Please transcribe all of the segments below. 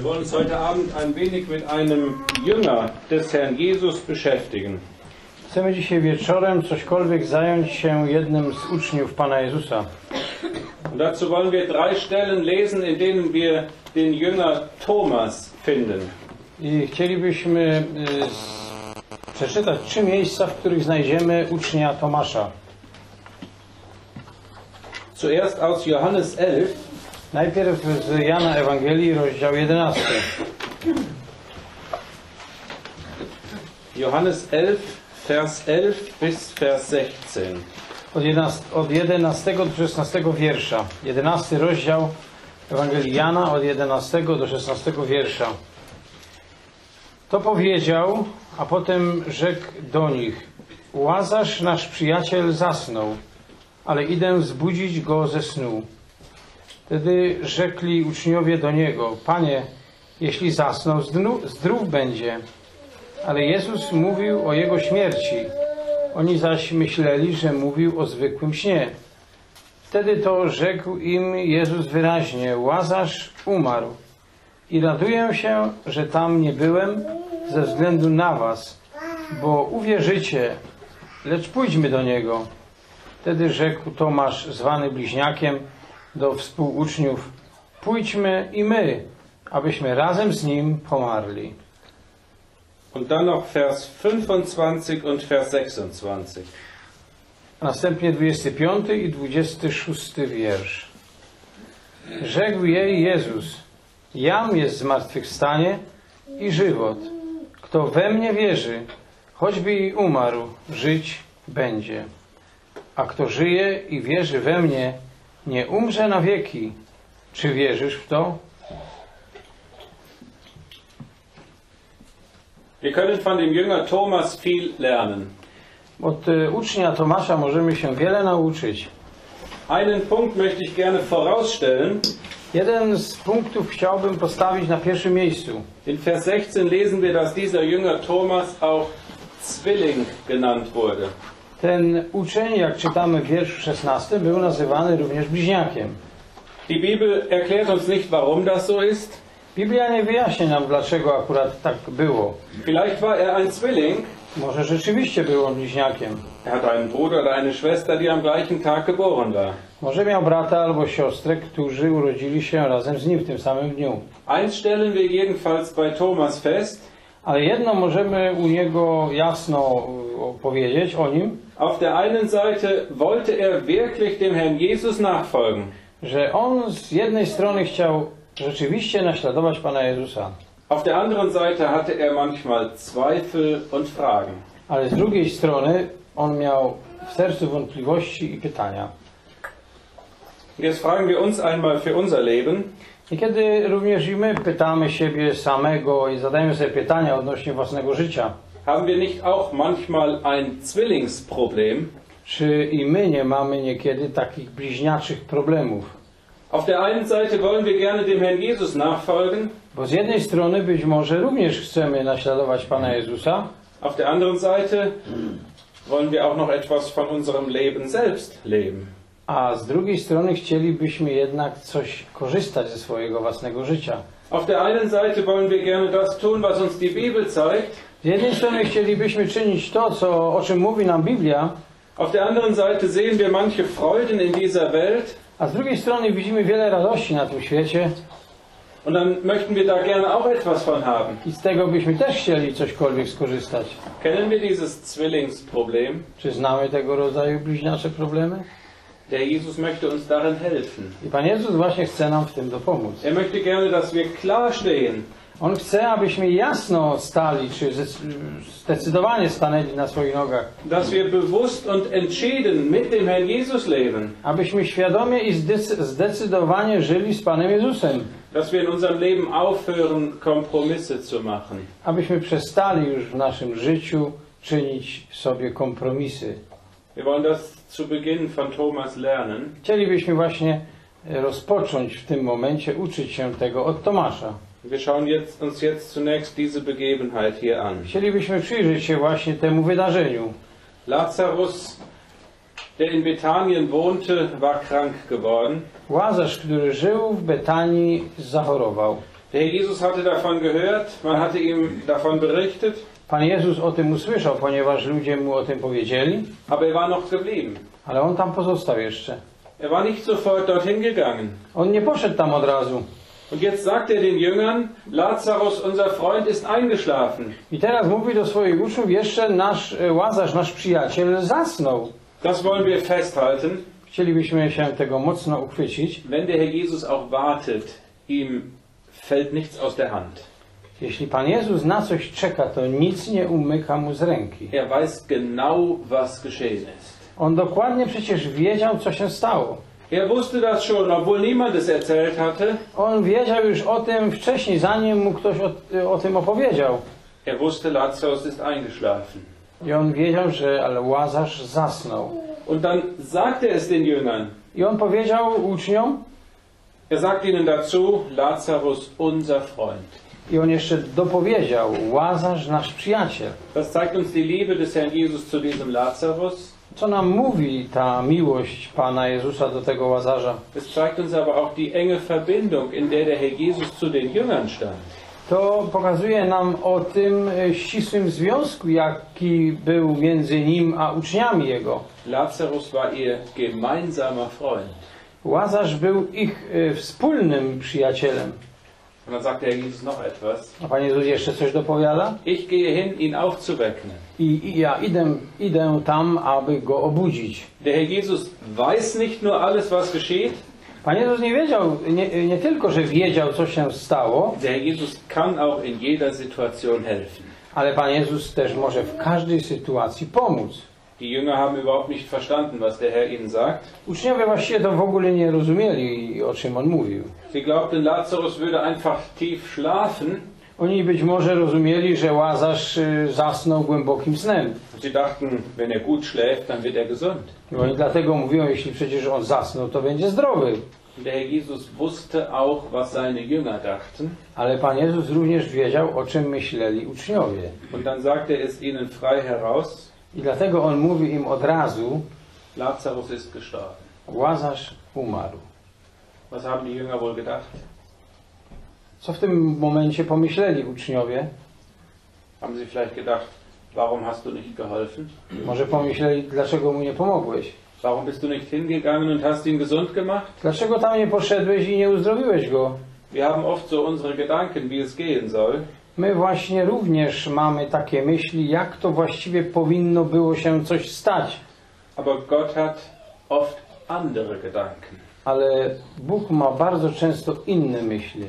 Wir wollen uns heute Abend ein wenig mit einem Jünger des Herrn Jesus beschäftigen. Chcemy dzisiaj wieczorem cośkolwiek zająć się jednym z uczniów Pana Jezusa. Und dazu wollen wir drei Stellen lesen, in denen wir den Jünger Thomas finden. I chcielibyśmy przeczytać trzy miejsca, w których znajdziemy ucznia Tomasza. Zuerst aus Johannes 11. Najpierw z Jana Ewangelii, rozdział 11. Johannes 11, Vers 11 bis Vers 16. Od 11 do 16 wiersza. 11 rozdział Ewangelii Jana, od 11 do 16 wiersza. To powiedział, a potem rzekł do nich: Łazarz, nasz przyjaciel, zasnął, ale idę zbudzić go ze snu. Wtedy rzekli uczniowie do niego: Panie, jeśli zasnął, zdrów będzie. Ale Jezus mówił o jego śmierci. Oni zaś myśleli, że mówił o zwykłym śnie. Wtedy to rzekł im Jezus wyraźnie: Łazarz umarł. I raduję się, że tam nie byłem ze względu na was, bo uwierzycie, lecz pójdźmy do niego. Wtedy rzekł Tomasz, zwany bliźniakiem, do współuczniów: Pójdźmy i my, abyśmy razem z nim pomarli. Und dann noch Vers 25 und Vers 26. Następnie 25 i 26 wiersz. Rzekł jej Jezus: Jam jest zmartwychwstanie i żywot. Kto we mnie wierzy, choćby i umarł, żyć będzie. A kto żyje i wierzy we mnie, nie umrze na wieki. Czy wierzysz w to? Wir können von dem Jünger Thomas viel lernen. Od ucznia Tomasza możemy się wiele nauczyć. Einen Punkt möchte ich gerne vorausstellen. Jeden z punktów chciałbym postawić na pierwszym miejscu. In Vers 16 lesen wir, dass dieser Jünger Thomas auch Zwilling genannt wurde. Ten uczeń, jak czytamy w wierszu 16, był nazywany również bliźniakiem. Die Bibel erklärt uns nicht, warum das so ist. Biblia nie wyjaśnia nam, dlaczego akurat tak było. Vielleicht war er ein Zwilling. Może rzeczywiście był on bliźniakiem. Er hatte einen Bruder oder eine Schwester, die am gleichen Tag geboren war. Może miał brata albo siostrę, którzy urodzili się razem z nim w tym samym dniu. Eins stellen wir jedenfalls bei Thomas fest. Ale jedno możemy u niego jasno powiedzieć o nim. Auf der einen Seite wollte er wirklich dem Herrn Jesus nachfolgen. Że on z jednej strony chciał rzeczywiście naśladować Pana Jezusa. Auf der anderen Seite hatte er manchmal Zweifel und Fragen. Ale z drugiej strony on miał w sercu wątpliwości i pytania. Jetzt fragen wir uns einmal für unser Leben. I kiedy również i my pytamy siebie samego i zadajemy sobie pytania odnośnie własnego życia. Haben wir nicht auch manchmal ein Zwillingsproblem? Czy i my nie mamy niekiedy takich bliźniaczych problemów? Auf der einen Seite wollen wir gerne dem Herrn Jesus nachfolgen. Bo z jednej strony być może również chcemy naśladować Pana Jezusa. Auf der anderen Seite wollen wir auch noch etwas von unserem Leben selbst leben. A z drugiej strony chcielibyśmy jednak coś korzystać ze swojego własnego życia. Auf der einen Seite wollen wir gerne das tun, was uns die Bibel zeigt. Z jednej strony chcielibyśmy czynić to, o czym mówi nam Biblia. Auf der anderen Seite sehen wir manche Freuden in dieser Welt. A z drugiej strony widzimy wiele radości na tym świecie. Und dann möchten wir da gerne auch etwas von haben. I z tego byśmy też chcieli cośkolwiek skorzystać. Kennen wir dieses Zwillingsproblem? Czy znamy tego rodzaju bliźniacze problemy? Der Jesus möchte uns darin helfen. I Pan Jezus właśnie chce nam w tym dopomóc. Er möchte gerne, dass wir klar stehen. On chce, abyśmy jasno stali, czy zdecydowanie stanęli na swoich nogach. Dass wir bewusst und entschieden mit dem Herrn Jesus leben. Abyśmy świadomie i zdecydowanie żyli z Panem Jezusem. Dass wir in unserem Leben aufhören, Kompromisse zu machen. Abyśmy przestali już w naszym życiu czynić sobie kompromisy. Wir wollen das zu Beginn von Thomas lernen. Chcielibyśmy właśnie rozpocząć w tym momencie uczyć się tego od Tomasza. Wir schauen uns jetzt zunächst diese Begebenheit hier an. Chcielibyśmy przyjrzeć się właśnie temu wydarzeniu. Lazarus, der in Bethanien wohnte, war krank geworden. Łazarz, który żył w Betanii, zachorował. Der Herr Jesus hatte davon gehört, man hatte ihm davon berichtet. Pan Jezus o tym usłyszał, ponieważ ludzie mu o tym powiedzieli. Aber er war noch geblieben. Ale on tam pozostał jeszcze. Er war nicht sofort dorthin gegangen. On nie poszedł tam od razu. Und jetzt sagt er den Jüngern, Lazarus, unser Freund, ist eingeschlafen. I teraz mówi do swoich uczniów, jeszcze nasz Łazarz, nasz przyjaciel, zasnął. Das wollen wir festhalten. Chcielibyśmy się tego mocno uchwycić. Wenn der Herr Jesus auch wartet, ihm fällt nichts aus der Hand. Jeśli Pan Jezus na coś czeka, to nic nie umyka mu z ręki. Er weiß genau, was geschehen ist. On dokładnie przecież wiedział, co się stało. Er wusste das schon, obwohl niemand es erzählt hatte. On wiedział już o tym wcześniej, zanim mu ktoś o tym opowiedział. Er wusste, Lazarus ist eingeschlafen. I on wiedział, że Łazarz zasnął. Und dann sagte es den Jüngern. I on powiedział uczniom. Er sagte ihnen dazu, Lazarus, unser Freund. I on jeszcze dopowiedział, Łazarz, nasz przyjaciel. Das zeigt uns die Liebe des Herrn Jesus zu diesem Lazarus. Co nam mówi ta miłość Pana Jezusa do tego Łazarza? Es zeigt uns aber auch die enge Verbindung, in der der Herr Jesus zu den Jüngern stand. To pokazuje nam o tym ścisłym związku, jaki był między nim a uczniami jego. Lazarus war ihr gemeinsamer Freund. Łazarz był ich wspólnym przyjacielem. Und dann sagt der Herr Jesus noch etwas. A Pan Jezus jeszcze coś dopowiada? Ich gehe hin, ihn aufzuwecken. I ja idę tam, aby go obudzić. Der Herr Jesus weiß nicht nur alles, was geschieht. Pan Jezus nie wiedział, nie tylko, że wiedział, co się stało. Der Herr Jesus kann auch in jeder Situation helfen. Ale Pan Jezus też może w każdej sytuacji pomóc. Die Jünger haben überhaupt nicht verstanden, was der Herr ihnen sagt. Uczniowie właściwie to w ogóle nie rozumieli, o czym on mówił. Sie glaubten, Lazarus würde einfach tief schlafen. Oni być może rozumieli, że Łazarz zasnął głębokim snem. Sie dachten, wenn er gut schläft, dann wird er gesund. I oni dlatego mówią, jeśli przecież on zasnął, to będzie zdrowy. Der Herr Jesus wusste auch, was seine Jünger dachten. Ale Pan Jezus również wiedział, o czym myśleli uczniowie. Und dann sagte er es ihnen frei heraus. I dlatego on mówi im od razu, Lazarus ist gestorben. Łazarz umarł. Was haben die Jünger wohl gedacht? Co w tym momencie pomyśleli uczniowie? Haben sie vielleicht gedacht, warum hast du nicht geholfen? Może pomyśleli, dlaczego mu nie pomogłeś? Warum bist du nicht hingegangen und hast ihn gesund gemacht? Dlaczego tam nie poszedłeś i nie uzdrowiłeś go? Wir haben oft so unsere Gedanken, wie es gehen soll. My właśnie również mamy takie myśli, jak to właściwie powinno było się coś stać. Aber Gott hat oft andere Gedanken. Ale Bóg ma bardzo często inne myśli.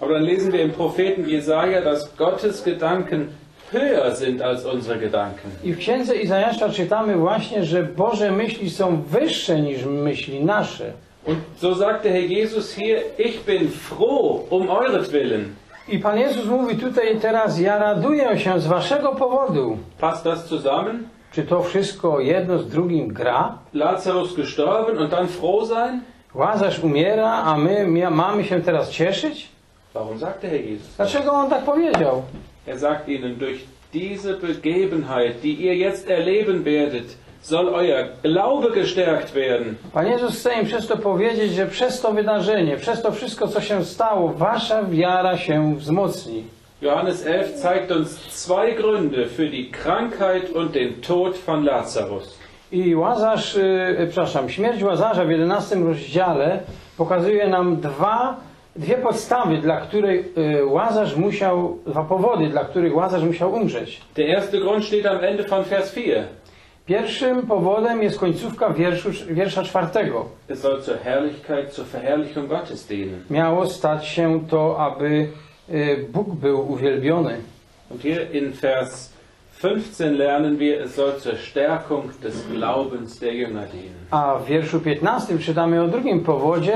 Aber dann lesen wir im Propheten Jesaja, dass Gottes Gedanken höher sind als unsere Gedanken. I w Księdze Izajasza czytamy właśnie, że Boże myśli są wyższe niż myśli nasze. Und so sagte Herr Jesus hier, ich bin froh um euretwillen. I Pan Jezus mówi tutaj teraz, ja raduję się z waszego powodu. Passt das zusammen? Czy to wszystko jedno z drugim gra? Lazarus gestorben und dann froh sein? Łazarz umiera, a my mamy się teraz cieszyć? Warum sagte Herr Jesus? Dlaczego on tak powiedział? Er sagt ihnen, durch diese Begebenheit, die ihr jetzt erleben werdet, soll euer Glaube gestärkt werden. Pan Jezus chce im przez to powiedzieć, że przez to wydarzenie, przez to wszystko, co się stało, wasza wiara się wzmocni. Johannes 11 zeigt uns zwei Gründe für die Krankheit und den Tod von Lazarus. I śmierć Łazarza w 11 rozdziale pokazuje nam dwie podstawy, dla których Łazarz musiał, dwa powody, dla których Łazarz musiał umrzeć. Der erste Grund steht am Ende von Vers 4. Pierwszym powodem jest końcówka wiersza 4. Es soll zur Herrlichkeit, zur Verherrlichung Gottes dienen. Miało stać się to, aby Bóg był uwielbiony. Und hier in Vers 15 lernen wir, es soll zur Stärkung des Glaubens der Jünger dienen. A w wierszu 15 czytamy o drugim powodzie,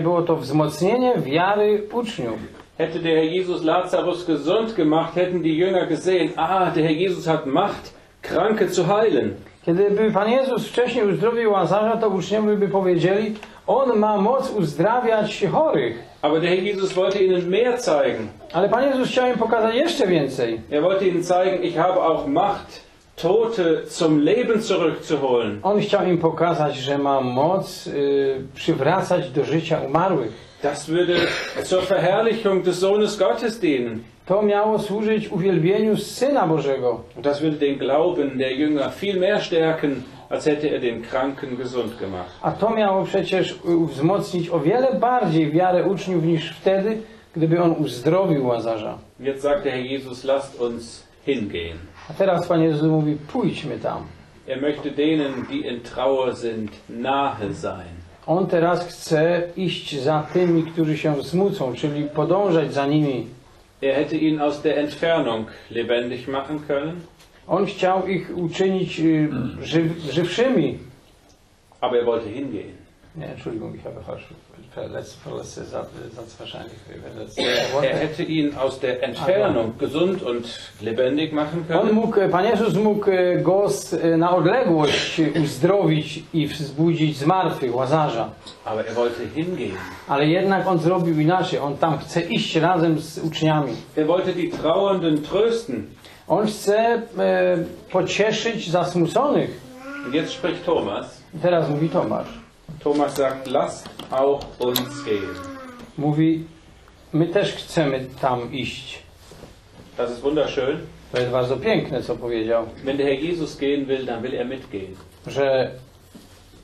było to wzmocnienie wiary uczniów. Hätte der Herr Jesus Lazarus gesund gemacht, hätten die Jünger gesehen, der Herr Jesus hat Macht, Kranke zu heilen. Kiedy Pan Jezus wcześniej uzdrowił Łazarza, to uczniowie by powiedzieli, on ma moc uzdrawiać chorych. Aber der Herr Jesus wollte ihnen mehr zeigen. Ale Pan Jezus chciał im pokazać jeszcze więcej. Er wollte ihnen zeigen, ich habe auch Macht, Tote zum Leben zurückzuholen. On chciał im pokazać, że ma moc przywracać do życia umarłych. Das würde zur Verherrlichung des Sohnes Gottes dienen. To miało służyć uwielbieniu Syna Bożego. Und das würde den Glauben der Jünger viel mehr stärken, als hätte den Kranken gesund gemacht. A to miało przecież wzmocnić o wiele bardziej wiarę uczniów niż wtedy, gdyby on uzdrowił Łazarza. Jetzt sagt der Herr Jesus, lasst uns hingehen. A teraz Pan Jezus mówi, pójdźmy tam. Er möchte denen, die in Trauer sind, nahe sein. On teraz chce iść za tymi, którzy się smucą, czyli podążać za nimi. Er hätte ihn aus der Entfernung lebendig machen können. On chciał ich uczynić żywszymi. Aber er wollte hingehen. Ja, Entschuldigung, ich habe falsch Er hätte ihn aus der Entfernung gesund und lebendig machen können. On mógł, Pan Jezus mógł go na odległość uzdrowić i wzbudzić zmartwych Łazarza. Aber er wollte hingehen. Ale jednak on zrobił inaczej. On tam chce iść razem z uczniami. Er wollte die Trauernden trösten. On chce pocieszyć zasmuconych. Jetzt spricht Thomas. Teraz mówi Tomasz. Thomas sagt, lasst auch uns gehen. Mówi, my też chcemy tam iść. Das ist wunderschön. To jest bardzo piękne, co powiedział. Wenn der Herr Jesus gehen will, dann will er mitgehen. Że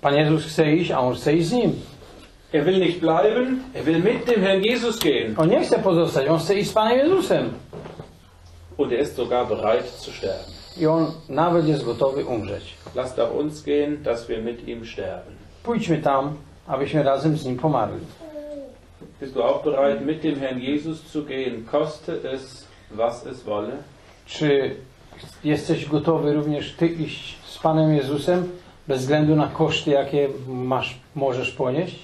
Pan Jezus chce iść, a on chce iść z nim. Er will nicht bleiben, er will mit dem Herrn Jesus gehen. On nie chce pozostać, on chce iść z Panem Jezusem. Und er ist sogar bereit zu sterben. I on nawet jest gotowy umrzeć. Lasst auch uns gehen, dass wir mit ihm sterben. Pójdźmy tam, abyśmy razem z nim pomarli. Bist du auch bereit, mit dem Herrn Jesus zu gehen, koste es, was es wolle? Czy jesteś gotowy również ty iść z Panem Jezusem, bez względu na koszty, jakie masz, możesz ponieść?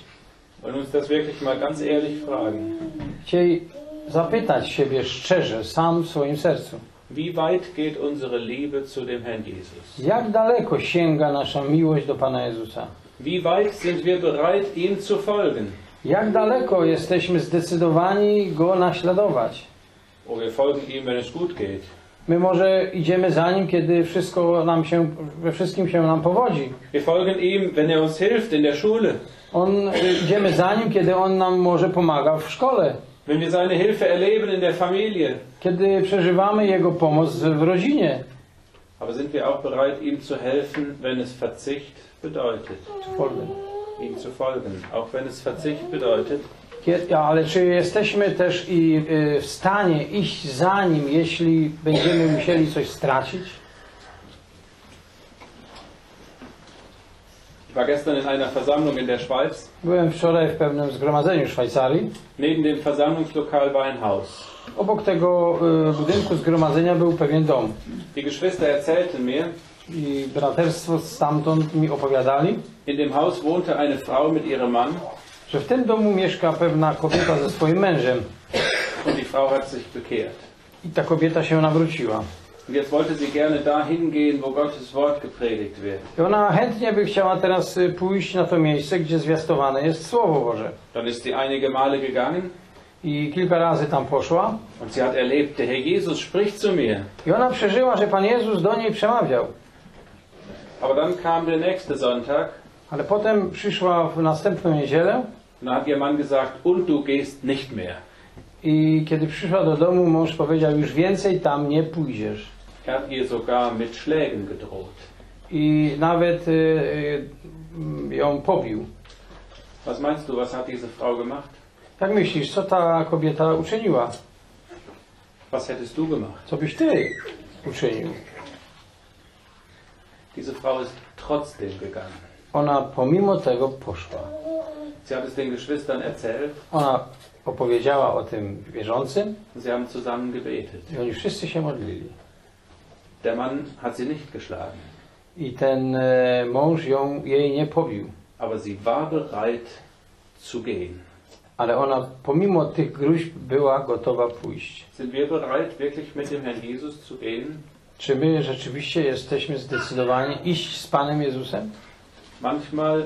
Wollen uns das wirklich mal ganz ehrlich fragen. Chciej zapytać siebie szczerze, sam w swoim sercu. Wie weit geht unsere Liebe zu dem Herrn Jesus? Jak daleko sięga nasza miłość do Pana Jezusa? Wie weit sind wir bereit, ihm zu folgen? Jak daleko jesteśmy zdecydowani go naśladować? Oh, wir folgen ihm, wenn es gut geht. My może idziemy za nim, kiedy wszystko nam się, we wszystkim się nam powodzi. Wir folgen ihm, wenn er uns hilft in der Schule. Idziemy za nim, kiedy on nam może pomaga w szkole. Wenn wir seine Hilfe erleben in der Familie. Kiedy przeżywamy jego pomoc w rodzinie. Aber sind wir auch bereit, ihm zu helfen, wenn es Verzicht bedeutet? Ihm zu folgen, auch wenn es Verzicht bedeutet. Ja, ale czy jesteśmy też w stanie iść za nim, jeśli będziemy musieli coś stracić? Ich war gestern in einer Versammlung in der Schweiz. Byłem wczoraj w pewnym zgromadzeniu w Szwajcarii. Neben dem Versammlungslokal war ein Haus. Obok tego budynku zgromadzenia był pewien dom. Die Geschwister erzählten mir. I braterstwo stamtąd mi opowiadali. In dem Haus wohnte eine Frau mit ihrem Mann. Że w tym domu mieszka pewna kobieta ze swoim mężem. Und die Frau hat sich bekehrt. I ta kobieta się nawróciła. Jetzt wollte sie gerne dahin gehen, wo Gottes Wort gepredigt wird. I ona chętnie by chciała teraz pójść na to miejsce, gdzie zwiastowane jest Słowo Boże. Dann ist sie einige Male gegangen. I kilka razy tam poszła. Und sie hat erlebt, der Herr Jesus spricht zu mir. I ona przeżyła, że Pan Jezus do niej przemawiał. Aber dann kam der nächste Sonntag. Ale potem przyszła w następną niedzielę. Dann hat ihr Mann gesagt, und du gehst nicht mehr. I kiedy przyszła do domu, mąż powiedział, już więcej tam nie pójdziesz. Er hat ihr sogar mit Schlägen gedroht. I nawet ją pobił. Was meinst du, was hat diese Frau gemacht? Jak myślisz, co ta kobieta uczyniła? Was hättest du gemacht? Co byś ty uczynił? Diese Frau ist trotzdem gegangen. Ona pomimo tego poszła. Sie hat es den Geschwistern erzählt. Ona opowiedziała o tym wierzącym. Sie haben zusammen gebetet. I oni wszyscy się modlili. Der Mann hat sie nicht geschlagen. I ten mąż jej nie pobił. Aber sie war bereit zu gehen. Ale ona pomimo tych gruźb była gotowa pójść. Sind wir bereit, wirklich mit dem Herrn Jesus zu gehen? Czy my rzeczywiście jesteśmy zdecydowani iść z Panem Jezusem? Manchmal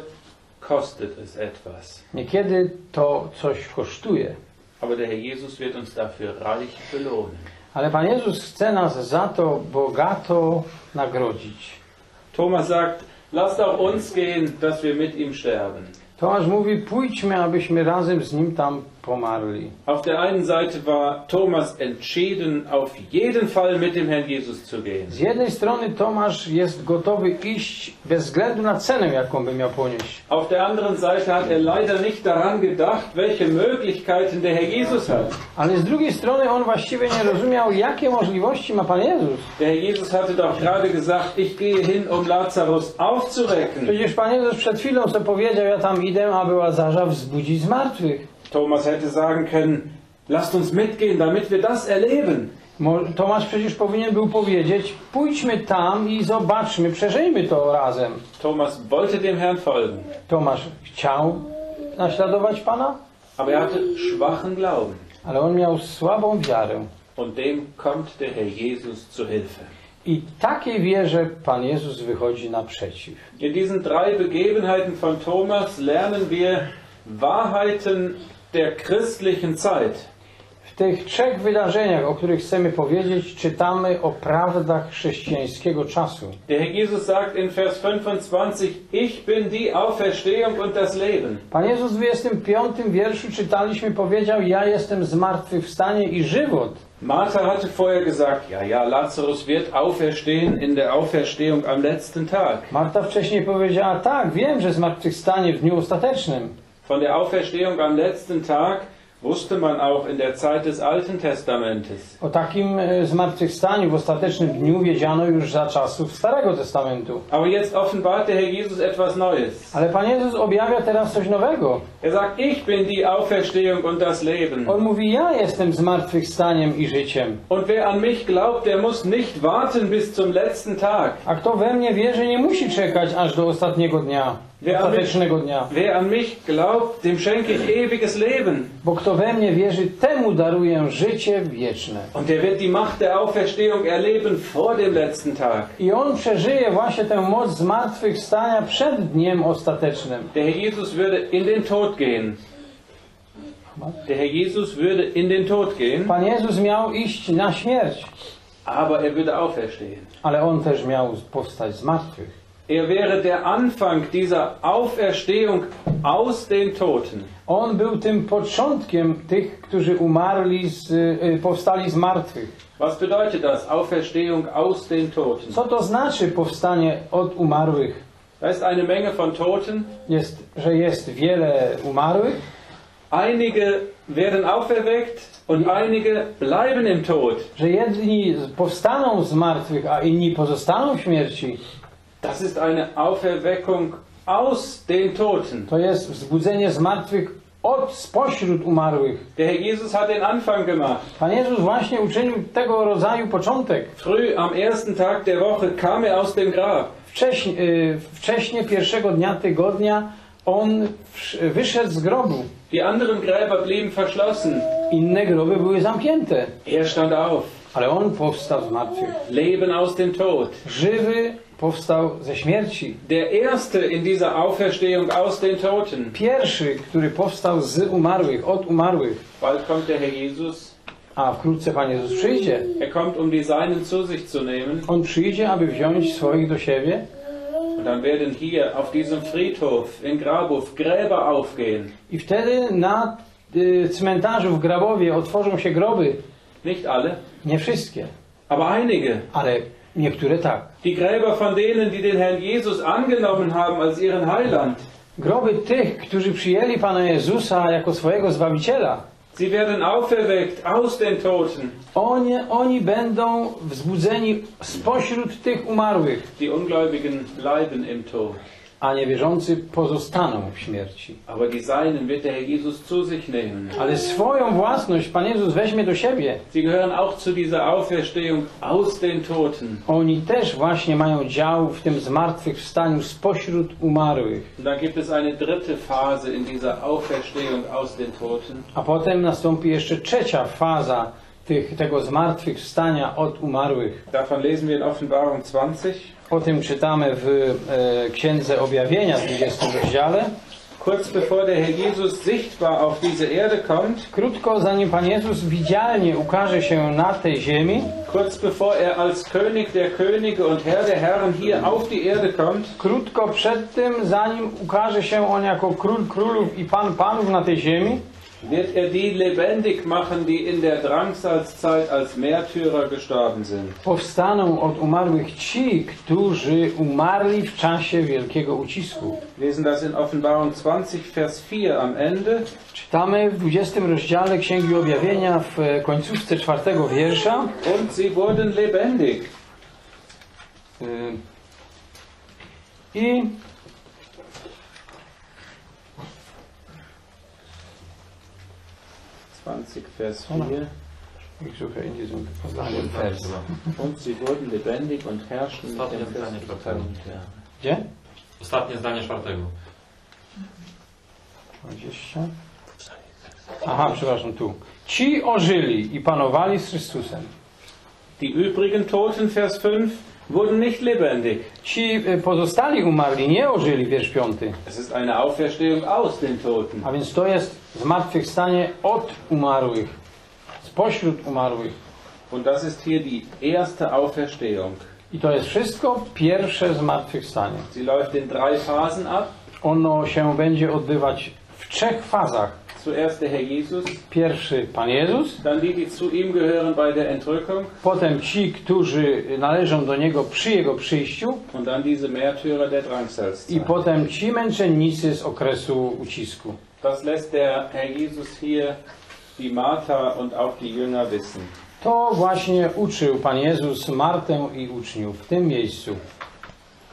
kostet es etwas. Niekiedy to coś kosztuje. Aber der Herr Jesus wird uns dafür reich belohnen. Ale Pan Jezus chce nas za to bogato nagrodzić. Thomas sagt, lasst auch uns gehen, dass wir mit ihm sterben. Thomas mówi, pójdźmy, abyśmy razem z nim tam pomarli. Auf der einen Seite war Thomas entschieden, auf jeden Fall mit dem Herrn Jesus zu gehen. Z jednej strony Thomas jest gotowy iść bez względu na cenę, jaką by miał ponieść. Auf der anderen Seite hat leider nicht daran gedacht, welche Möglichkeiten der Herr Jesus hat. Ale z drugiej strony on właściwie nie rozumiał, jakie możliwości ma Pan Jezus. Der Herr Jesus hatte doch gerade gesagt, ich gehe hin, um Lazarus aufzuwecken. Przecież Pan Jezus przed chwilą co powiedział, ja tam idę, aby Łazarza wzbudzić z martwych. Thomas hätte sagen können, lasst uns mitgehen, damit wir das erleben. Thomas przecież powinien był powiedzieć, pójdźmy tam i zobaczmy, przeżyjmy to razem. Thomas wollte dem Herrn folgen. Thomas chciał naśladować Pana, aber er hatte schwachen Glauben. Ale on miał słabą wiarę. Und dem kommt der Herr Jesus zu Hilfe. I takiej wierze Pan Jezus wychodzi naprzeciw. In diesen drei Begebenheiten von Thomas lernen wir Wahrheiten der christlichen Zeit. W tych trzech wydarzeniach, o których chcemy powiedzieć, czytamy o prawdach chrześcijańskiego czasu. Der Herr Jesus sagt in Vers 25: Ich bin die Auferstehung und das Leben. Pan Jezus w 25 wierszu czytaliśmy, powiedział: Ja jestem zmartwychwstanie i żywot. Martha hatte vorher gesagt: Ja, ja, Lazarus wird auferstehen in der Auferstehung am letzten Tag. Marta wcześniej powiedziała: Tak, wiem, że zmartwychwstanie w dniu ostatecznym. Von der Auferstehung am letzten Tag wusste man auch in der Zeit des Alten Testamentes. O takim zmartwychwstaniu w ostatecznym dniu wiedziano już za czasów Starego Testamentu. Aber jetzt offenbart der Herr Jesus etwas Neues. Ale Pan Jezus objawia teraz coś nowego. Er sagt, ich bin die Auferstehung und das Leben. On mówi, ja jestem zmartwychwstaniem i życiem. Und wer an mich glaubt, der muss nicht warten bis zum letzten Tag. A kto we mnie wierzy, nie musi czekać aż do ostatniego dnia. Wer an mich glaubt, dem schenke ich ewiges Leben. Bo kto we mnie wierzy, temu daruję życie wieczne. Und er wird die Macht der Auferstehung erleben vor dem letzten Tag. I on przeżyje właśnie tę moc zmartwychwstania przed dniem ostatecznym. Der Herr Jesus würde in den Tod gehen. Der Herr Jesus würde in den Tod gehen. Pan Jezus miał iść na śmierć. Aber er würde auferstehen. Ale on też miał powstać z martwych. Er wäre der Anfang dieser Auferstehung aus den Toten. On był tym początkiem tych, którzy umarli, powstali z martwych. Was bedeutet das? Auferstehung aus den Toten. Co to znaczy powstanie od umarłych? Da ist eine Menge von Toten. Jest wiele umarłych. Einige werden auferweckt. Und einige bleiben im Tod. Że jedni powstaną z martwych, a inni pozostaną w śmierci. Das ist eine Auferweckung aus den Toten. To jest wzbudzenie z martwych spośród umarłych. Der Herr Jesus hat den Anfang gemacht. Pan Jezus właśnie uczynił tego rodzaju początek. Früh am ersten Tag der Woche kam er aus dem Grab. Wcześnie pierwszego dnia tygodnia on wyszedł z grobu. Die anderen Gräber blieben verschlossen. Inne groby były zamknięte. Er stand auf. Ale on powstał z martwych. Leben aus dem Tod. Żywy powstał ze śmierci. Der erste in dieser Auferstehung aus den Toten. Pierwszy, który powstał z umarłych, od umarłych. Bald kommt der Herr Jesus. A wkrótce Pan Jezus przyjdzie. Er kommt, um die Seinen zu sich zu nehmen. On przyjdzie, aby wziąć swoich do siebie. Und dann werden hier auf diesem Friedhof in Grabów Gräber aufgehen. I wtedy na cmentarzu w Grabowie otworzą się groby. Nicht alle. Nie wszystkie. Aber einige. Ale niektóre tak. Die Gräber von denen, die den Herrn Jesus angenommen haben als ihren Heiland. Groby tych, którzy przyjęli Pana Jezusa jako swojego Zbawiciela. Sie werden auferweckt aus den Toten. Oni będą wzbudzeni spośród tych umarłych. Die Ungläubigen bleiben im Tod. A niewierzący pozostaną w śmierci. Aber die Seinen wird der Herr Jesus zu sich nehmen. Ale swoją własność Pan Jezus weźmie do siebie. Sie gehören auch zu dieser Auferstehung aus den Toten. Oni też właśnie mają dział w tym zmartwychwstaniu spośród umarłych. Dann gibt es eine dritte Phase in dieser Auferstehung aus den Toten. A potem nastąpi jeszcze trzecia faza tego zmartwychwstania od umarłych. Davon lesen wir in Offenbarung 20. O tym czytamy w Księdze Objawienia w 20 rozdziale. kurz bevor der Herr Jesus sichtbar auf diese Erde kommt, krótko zanim Pan Jezus widzialnie ukaże się na tej ziemi, kurz bevor als König der Könige und Herr der Herren hier auf die Erde kommt, krótko przed tym, zanim ukaże się on jako król królów i pan panów na tej ziemi, wird die lebendig machen, die in der Drangsalzeit als Märtyrer gestorben sind. Powstaną od umarłych ci, którzy umarli w czasie wielkiego ucisku. Lesen das in Offenbarung 20, Vers 4 am Ende. Czytamy w 20 rozdziale Księgi Objawienia w końcówce 4 wiersza. Und sie wurden lebendig. Vers 4. Ich suche in diesem Vers. Und sie wurden lebendig und herrschten mit dem Christus. Gdzie? Ostatnie zdanie 4. 20. Aha, przepraszam, tu. Ci ożyli i panowali z Chrystusem. Die übrigen Toten, Vers 5, wurden nicht lebendig. Ci pozostali umarli, nie ożyli, wiersz 5. Es ist eine Auferstehung aus den Toten. A więc to jest zmartwychwstanie od umarłych, spośród umarłych. Und das ist hier die erste Auferstehung. I to jest wszystko pierwsze zmartwychwstanie. Sie läuft in 3 Phasen ab. Ono się będzie odbywać w 3 fazach. Zuerst der Herr Jesus, pierwszy Pan Jezus, dann die, die zu ihm gehören bei der Entrückung, potem ci, którzy należą do Niego przy Jego przyjściu, und dann diese Märtyrer der Drangsalzzeit, i potem ci męczennicy z okresu ucisku. Das lässt der Herr Jesus hier die Martha und auch die Jünger wissen. To właśnie uczył Pan Jezus Martę i uczniów w tym miejscu.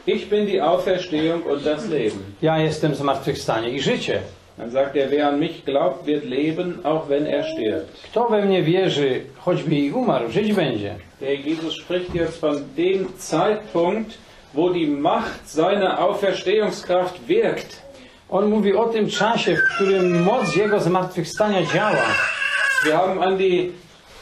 Ich bin die Auferstehung und das Leben. Ja jestem zmartwychwstanie i życie. Dann sagt er, wer an mich glaubt, wird leben, auch wenn er stirbt. Kto we mnie wierzy, choćby i umarł, żyć będzie. Der Jesus spricht jetzt von dem Zeitpunkt, wo die Macht seiner Auferstehungskraft wirkt. On mówi o tym czasie, w którym moc Jego zmartwychwstania działa. Wir haben an die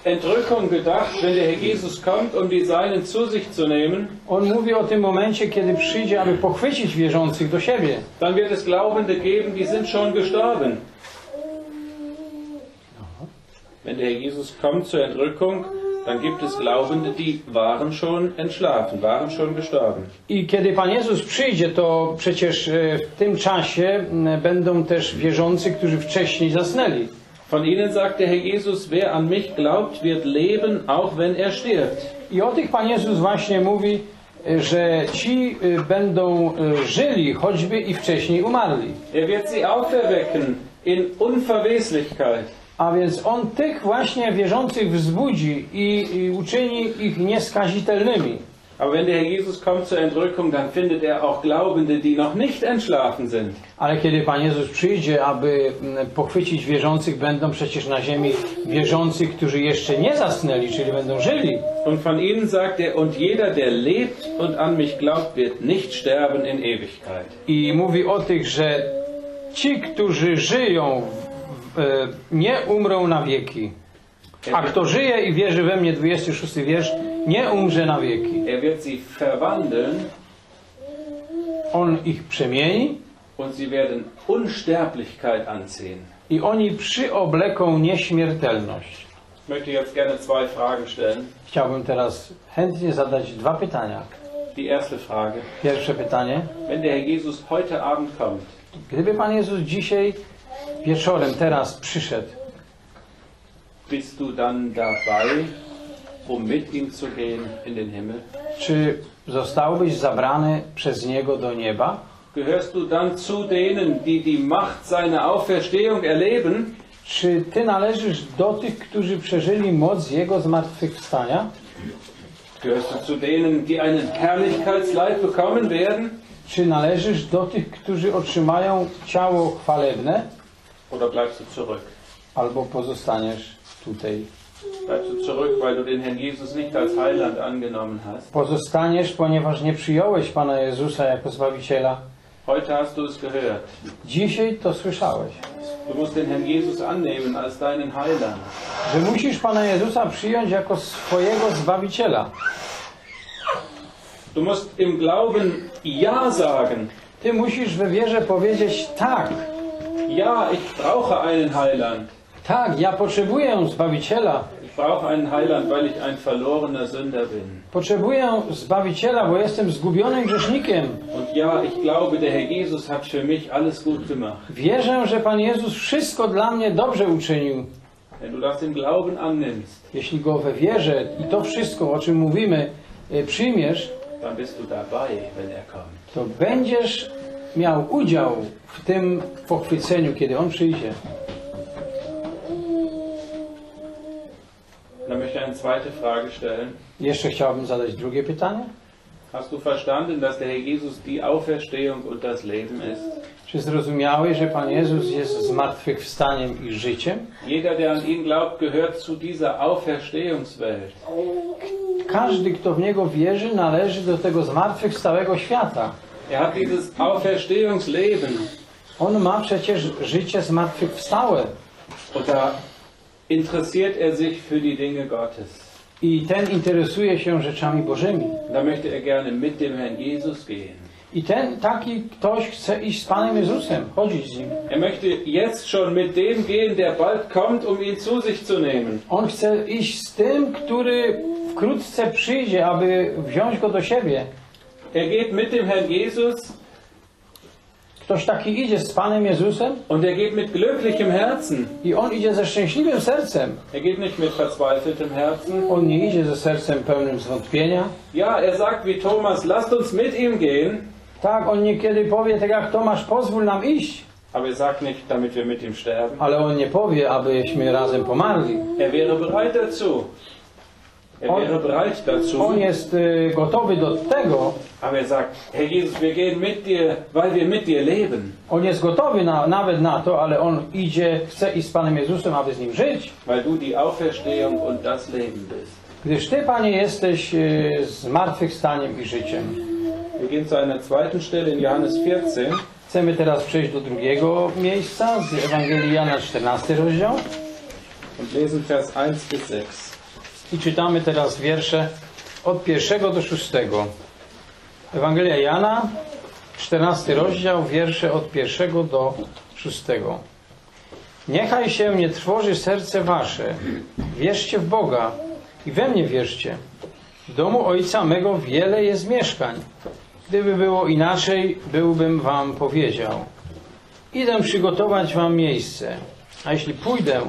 Entrückung gedacht, wenn der Herr Jesus kommt, um die Seinen zu sich zu nehmen. On mówi o tym momencie, kiedy przyjdzie, aby pochwycić wierzących do siebie. Dann wird es Glaubende geben, die sind schon gestorben. Wenn der Herr Jesus kommt zur Entrückung, dann gibt es Glaubende, die waren schon entschlafen, waren schon gestorben. I kiedy Pan Jezus przyjdzie, to przecież w tym czasie będą też wierzący, którzy wcześniej zasnęli. Von ihnen sagt der Herr Jesus, wer an mich glaubt, wird leben, auch wenn er stirbt. I o tych Pan Jezus właśnie mówi, że ci będą żyli, choćby i wcześniej umarli. Er wird sie auferwecken in Unverweslichkeit. A więc On tych właśnie wierzących wzbudzi i uczyni ich nieskazitelnymi. Aber wenn der Herr Jesus kommt zur Entrückung, dann findet er auch Glaubende, die noch nicht entschlafen sind. Ale kiedy Pan Jezus przyjdzie, aby pochwycić wierzących, będą przecież na ziemi wierzący, którzy jeszcze nie zasnęli, czyli będą żyli. Und von ihnen sagt er, und jeder, der lebt und an mich glaubt, wird nicht sterben in Ewigkeit. I mówi o tych, że ci, którzy żyją, nie umrą na wieki. A kto żyje i wierzy we mnie, 26 wiersz, nie umrze na wieki. Er wird sie verwandeln. On ich przemieni. Und sie werden Unsterblichkeit anziehen. I oni przyobleką nieśmiertelność. Ich möchte jetzt gerne 2 Fragen stellen. Chciałbym teraz chętnie zadać 2 pytania. Die erste Frage. Pierwsze pytanie. Wenn der Herr Jesus heute Abend kommt. Gdyby Pan Jezus dzisiaj wieczorem, teraz przyszedł. Bist du dann dabei, um mit ihm zu gehen in den Himmel? Czy zostałbyś zabrany przez Niego do nieba? Gehörst du dann zu denen, die die Macht seiner Auferstehung erleben? Czy ty należysz do tych, którzy przeżyli moc Jego zmartwychwstania? Gehörst du zu denen, die einen Herrlichkeitsleit bekommen werden? Czy należysz do tych, którzy otrzymają ciało chwalebne? Oder bleibst du zurück? Albo pozostaniesz tutaj. Bleibst du zurück, weil du den Herrn Jesus nicht als Heiland angenommen hast. Pozostaniesz, ponieważ nie przyjąłeś Pana Jezusa jako Zbawiciela. Heute hast du es gehört. Dzisiaj to słyszałeś. Du musst den Herrn Jesus annehmen als deinen Heiland. Że musisz Pana Jezusa przyjąć jako swojego Zbawiciela. Du musst im Glauben Ja sagen. Ty musisz we wierze powiedzieć tak. Ja, ich brauche einen Heiland. Tak, ja potrzebuję Zbawiciela. Ich brauche einen Heiland, weil ich ein verlorener Sünder bin. Potrzebuję Zbawiciela, bo jestem zgubionym grzesznikiem. Und ja, ich glaube, der Herr Jesus hat für mich alles gut gemacht. Wierzę, że Pan Jezus wszystko dla mnie dobrze uczynił. Wenn du das im Glauben annimmst, jeśli go we wierze i to wszystko, o czym mówimy, przyjmiesz, dann bist du dabei, wenn er kommt. To będziesz miał udział w tym pochwyceniu, kiedy on przyjdzie. Dann möchte ich eine zweite Frage stellen. Jeszcze chciałbym zadać drugie pytanie. Hast du verstanden, dass der Herr Jesus die Auferstehung und das Leben ist? Czy zrozumiałeś, że Pan Jezus jest zmartwychwstaniem i życiem? Jeder, der an ihn glaubt, gehört zu dieser Auferstehungswelt. Każdy, kto w Niego wierzy, należy do tego zmartwychwstałego świata. Er hat dieses Auferstehungsleben. On ma przecież życie zmartwychwstałe. Und da interessiert er sich für die Dinge Gottes. I ten interesuje się rzeczami Bożymi. Da möchte er gerne mit dem Herrn Jesus gehen. I ten taki ktoś chce iść z Panem Jezusem, chodzić z Nim. Er möchte jetzt schon mit dem gehen, der bald kommt, um ihn zu sich zu nehmen. On chce iść z tym, który wkrótce przyjdzie, aby wziąć go do siebie. Er geht mit dem Herrn Jesus. Ktoś taki idzie z Panem Jezusem. Und er geht mit glücklichem Herzen. I on idzie ze szczęśliwym sercem. Er geht nicht mit verzweifeltem Herzen. On nie idzie ze sercem pełnym zwątpienia. Ja, er sagt wie Thomas, lasst uns mit ihm gehen. Tak, on niekiedy powie, tak jak Tomasz, pozwól nam iść. Aber er sagt nicht, damit wir mit ihm sterben. Ale on nie powie, abyśmy razem pomarli. Er wäre bereit dazu. Er wäre bereit dazu. On jest gotowy do tego. Aber er sagt, Herr Jesus, wir gehen mit dir, weil wir mit dir leben. On jest gotowy nawet na to, ale on idzie, chce iść z Panem Jezusem, aby z nim żyć. Weil du die Auferstehung und das Leben bist. Gdyż Ty, Panie, jesteś zmartwychwstaniem i życiem. Wir gehen zu einer zweiten Stelle in Johannes 14. Chcemy teraz przejść do drugiego miejsca z Ewangelii Jana 14 rozdział. Und lesen Vers 1 bis 6. I czytamy teraz wiersze od 1. do 6. Ewangelia Jana 14 rozdział, wiersze od 1. do 6. Niechaj się nie trwoży serce wasze. Wierzcie w Boga i we mnie wierzcie. W domu Ojca mego wiele jest mieszkań. Gdyby było inaczej, byłbym wam powiedział. Idę przygotować wam miejsce. A jeśli pójdę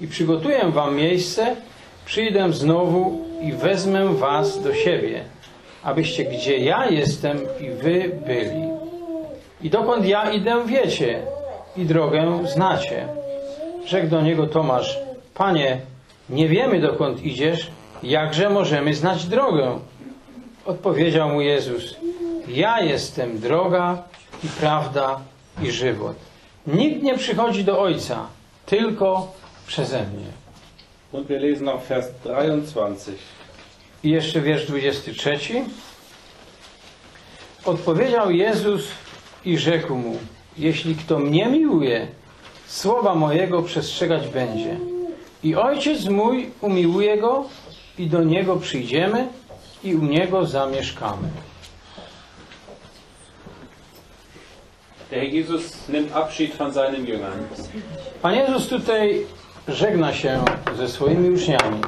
i przygotuję wam miejsce, przyjdę znowu i wezmę was do siebie, abyście gdzie ja jestem i wy byli. I dokąd ja idę, wiecie i drogę znacie. Rzekł do niego Tomasz, Panie, nie wiemy dokąd idziesz, jakże możemy znać drogę? Odpowiedział mu Jezus, ja jestem droga i prawda i żywot. Nikt nie przychodzi do Ojca, tylko przeze mnie. Und wir lesen auch Vers 23. I jeszcze wiersz 23. Odpowiedział Jezus i rzekł mu, jeśli kto mnie miłuje, słowa mojego przestrzegać będzie. I Ojciec mój umiłuje go, i do Niego przyjdziemy i u Niego zamieszkamy. Pan Jezus tutaj żegna się ze swoimi uczniami.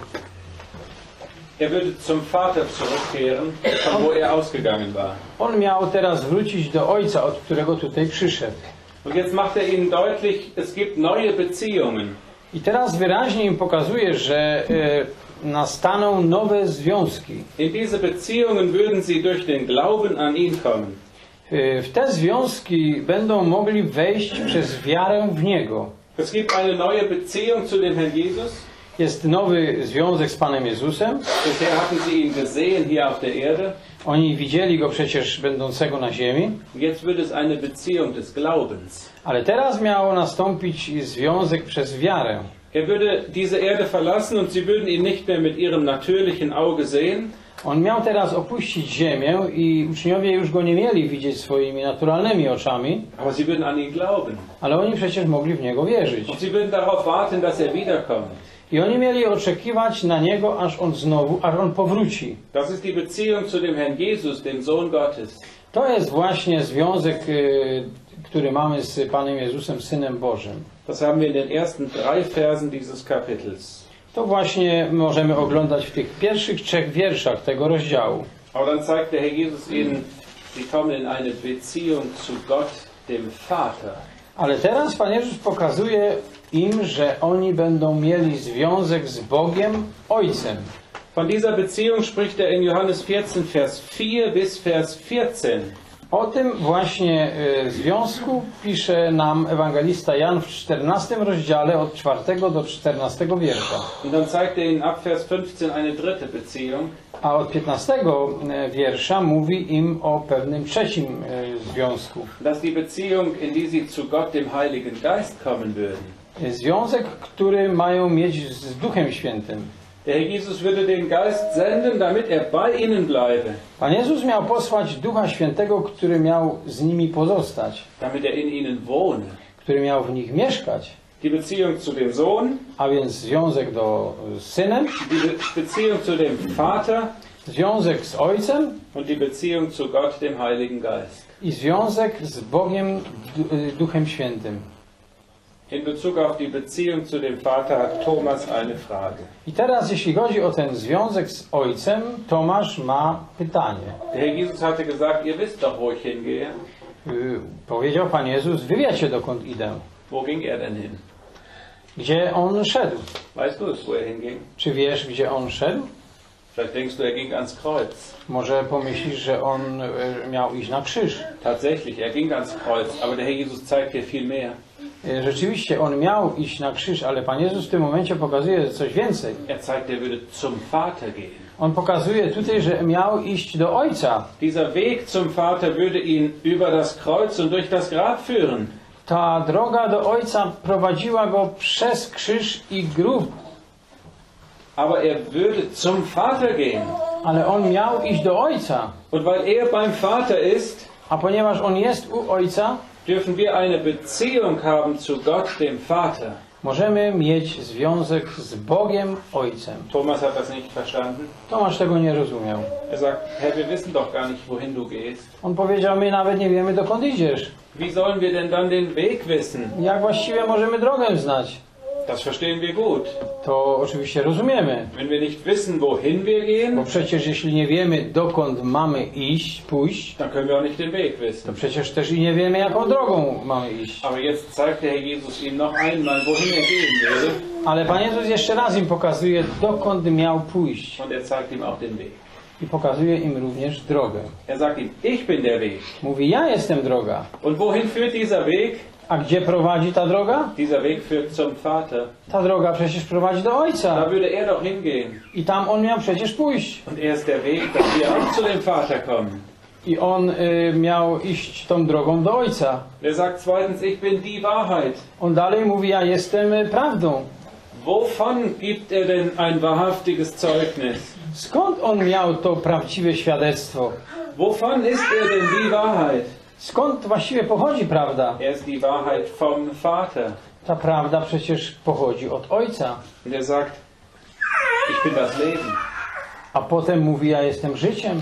On miał teraz wrócić do Ojca, od którego tutaj przyszedł. I teraz wyraźnie im pokazuje, że nastaną nowe związki. W te związki będą mogli wejść przez wiarę w Niego. Jest nowy związek z Panem Jezusem. Oni widzieli Go przecież będącego na ziemi. Ale teraz miało nastąpić związek przez wiarę. Er würde diese Erde verlassen und sie würden ihn nicht mehr mit ihrem natürlichen Auge sehen. On miał teraz opuścić ziemię i uczniowie już go nie mieli widzieć swoimi naturalnymi oczami. Aber sie würden an ihn glauben. Ale oni przecież mogli w niego wierzyć. Und sie würden darauf warten, dass er wiederkommt. I oni mieli oczekiwać na niego, aż on powróci. Das ist die Beziehung zu dem Herrn Jesus, dem Sohn Gottes. To jest właśnie związek, który mamy z Panem Jezusem, Synem Bożym. Das haben wir in den ersten drei Versen dieses Kapitels. To właśnie możemy oglądać w tych pierwszych trzech wierszach tego rozdziału. Aber dann zeigt der Herr Jesus ihnen, sie kommen in eine Beziehung zu Gott, dem Vater. Ale teraz Pan Jezus pokazuje im, że oni będą mieli związek z Bogiem Ojcem. Von dieser Beziehung spricht er in Johannes 14, Vers 4 bis Vers 14. O tym właśnie związku pisze nam ewangelista Jan w 14 rozdziale od 4 do 14 wiersza. Und dann zeigt er ihnen ab Vers 15 eine dritte Beziehung. A od 15 wiersza mówi im o pewnym trzecim związku. Dass die Beziehung, in die sie zu Gott, dem Heiligen Geist, kommen würden. Związek, który mają mieć z Duchem Świętym. Der Herr Jesus würde den Geist senden, damit er bei ihnen bleibe. Pan Jezus miał posłać Ducha Świętego, który miał z nimi pozostać. Damit er in ihnen wohne. Który miał w nich mieszkać. Die Beziehung zu dem Sohn, a więc związek do Synem. Die Beziehung zu dem Vater, związek z Ojcem. Und die Beziehung zu Gott, dem Heiligen Geist. I związek z Bogiem, Duchem Świętym. In Bezug auf die Beziehung zu dem Vater hat Thomas eine Frage. I teraz, jeśli chodzi o ten związek z Ojcem, Tomasz ma pytanie. Herr Jesus hatte gesagt, ihr wisst doch, wo ich hingehe. Powiedział Pan Jezus, wy wiecie, dokąd idę. Wo ging er denn hin? Gdzie on szedł? Weißt du, wo er hinging? Czy wiesz, gdzie on szedł? Vielleicht denkst du, er ging ans Kreuz. Może pomyślisz, że on miał iść na krzyż. Tatsächlich, er ging ans Kreuz, aber der Herr Jesus zeigt hier viel mehr. Rzeczywiście on miał iść na krzyż, ale Pan Jezus w tym momencie pokazuje coś więcej. On pokazuje tutaj, że miał iść do Ojca. Ta droga do Ojca prowadziła go przez krzyż i grób. Ale on miał iść do Ojca. A ponieważ on jest u Ojca, dürfen wir eine Beziehung haben zu Gott, dem Vater. Możemy mieć związek z Bogiem Ojcem. Thomas hat das nicht verstanden. Tomasz tego nie rozumiał. Er sagt, Herr, wir wissen doch gar nicht, wohin du gehst. On powiedział, my nawet nie wiemy, dokąd idziesz. Wie sollen wir denn dann den Weg wissen? Jak właściwie możemy drogę znać? Das verstehen wir gut. To oczywiście rozumiemy. Wenn wir nicht wissen, wohin wir gehen, bo przecież jeśli nie wiemy, dokąd mamy iść, pójść, dann können wir auch nicht den Weg wissen. To przecież też i nie wiemy, jaką drogą mamy iść. Aber jetzt zeigt der Herr Jesus ihm noch einmal, wohin er gehen würde. Ale Pan Jezus jeszcze raz im pokazuje, dokąd miał pójść. Und er zeigt ihm auch den Weg. I pokazuje im również drogę. Er sagt ihm, ich bin der Weg. Mówi, ja jestem droga. Und wohin führt dieser Weg? A gdzie prowadzi ta droga? Dieser Weg führt zum Vater. Ta droga przecież prowadzi do Ojca. Da würde er doch hingehen. I tam on miał przecież pójść. Und er ist der Weg, dass wir auch zu dem Vater kommen. I on miał iść tą drogą do Ojca. Er sagt zweitens, ich bin die Wahrheit. On dalej mówi, ja jestem prawdą. Wovon gibt er denn ein wahrhaftiges Zeugnis? Skąd on miał to prawdziwe świadectwo? Wovon ist er denn die Wahrheit? Skąd właściwie pochodzi prawda? Jest die Wahrheit vom Vater. Ta prawda przecież pochodzi od Ojca. Der sagt, ich bin das Leben. A potem mówi, ja jestem życiem.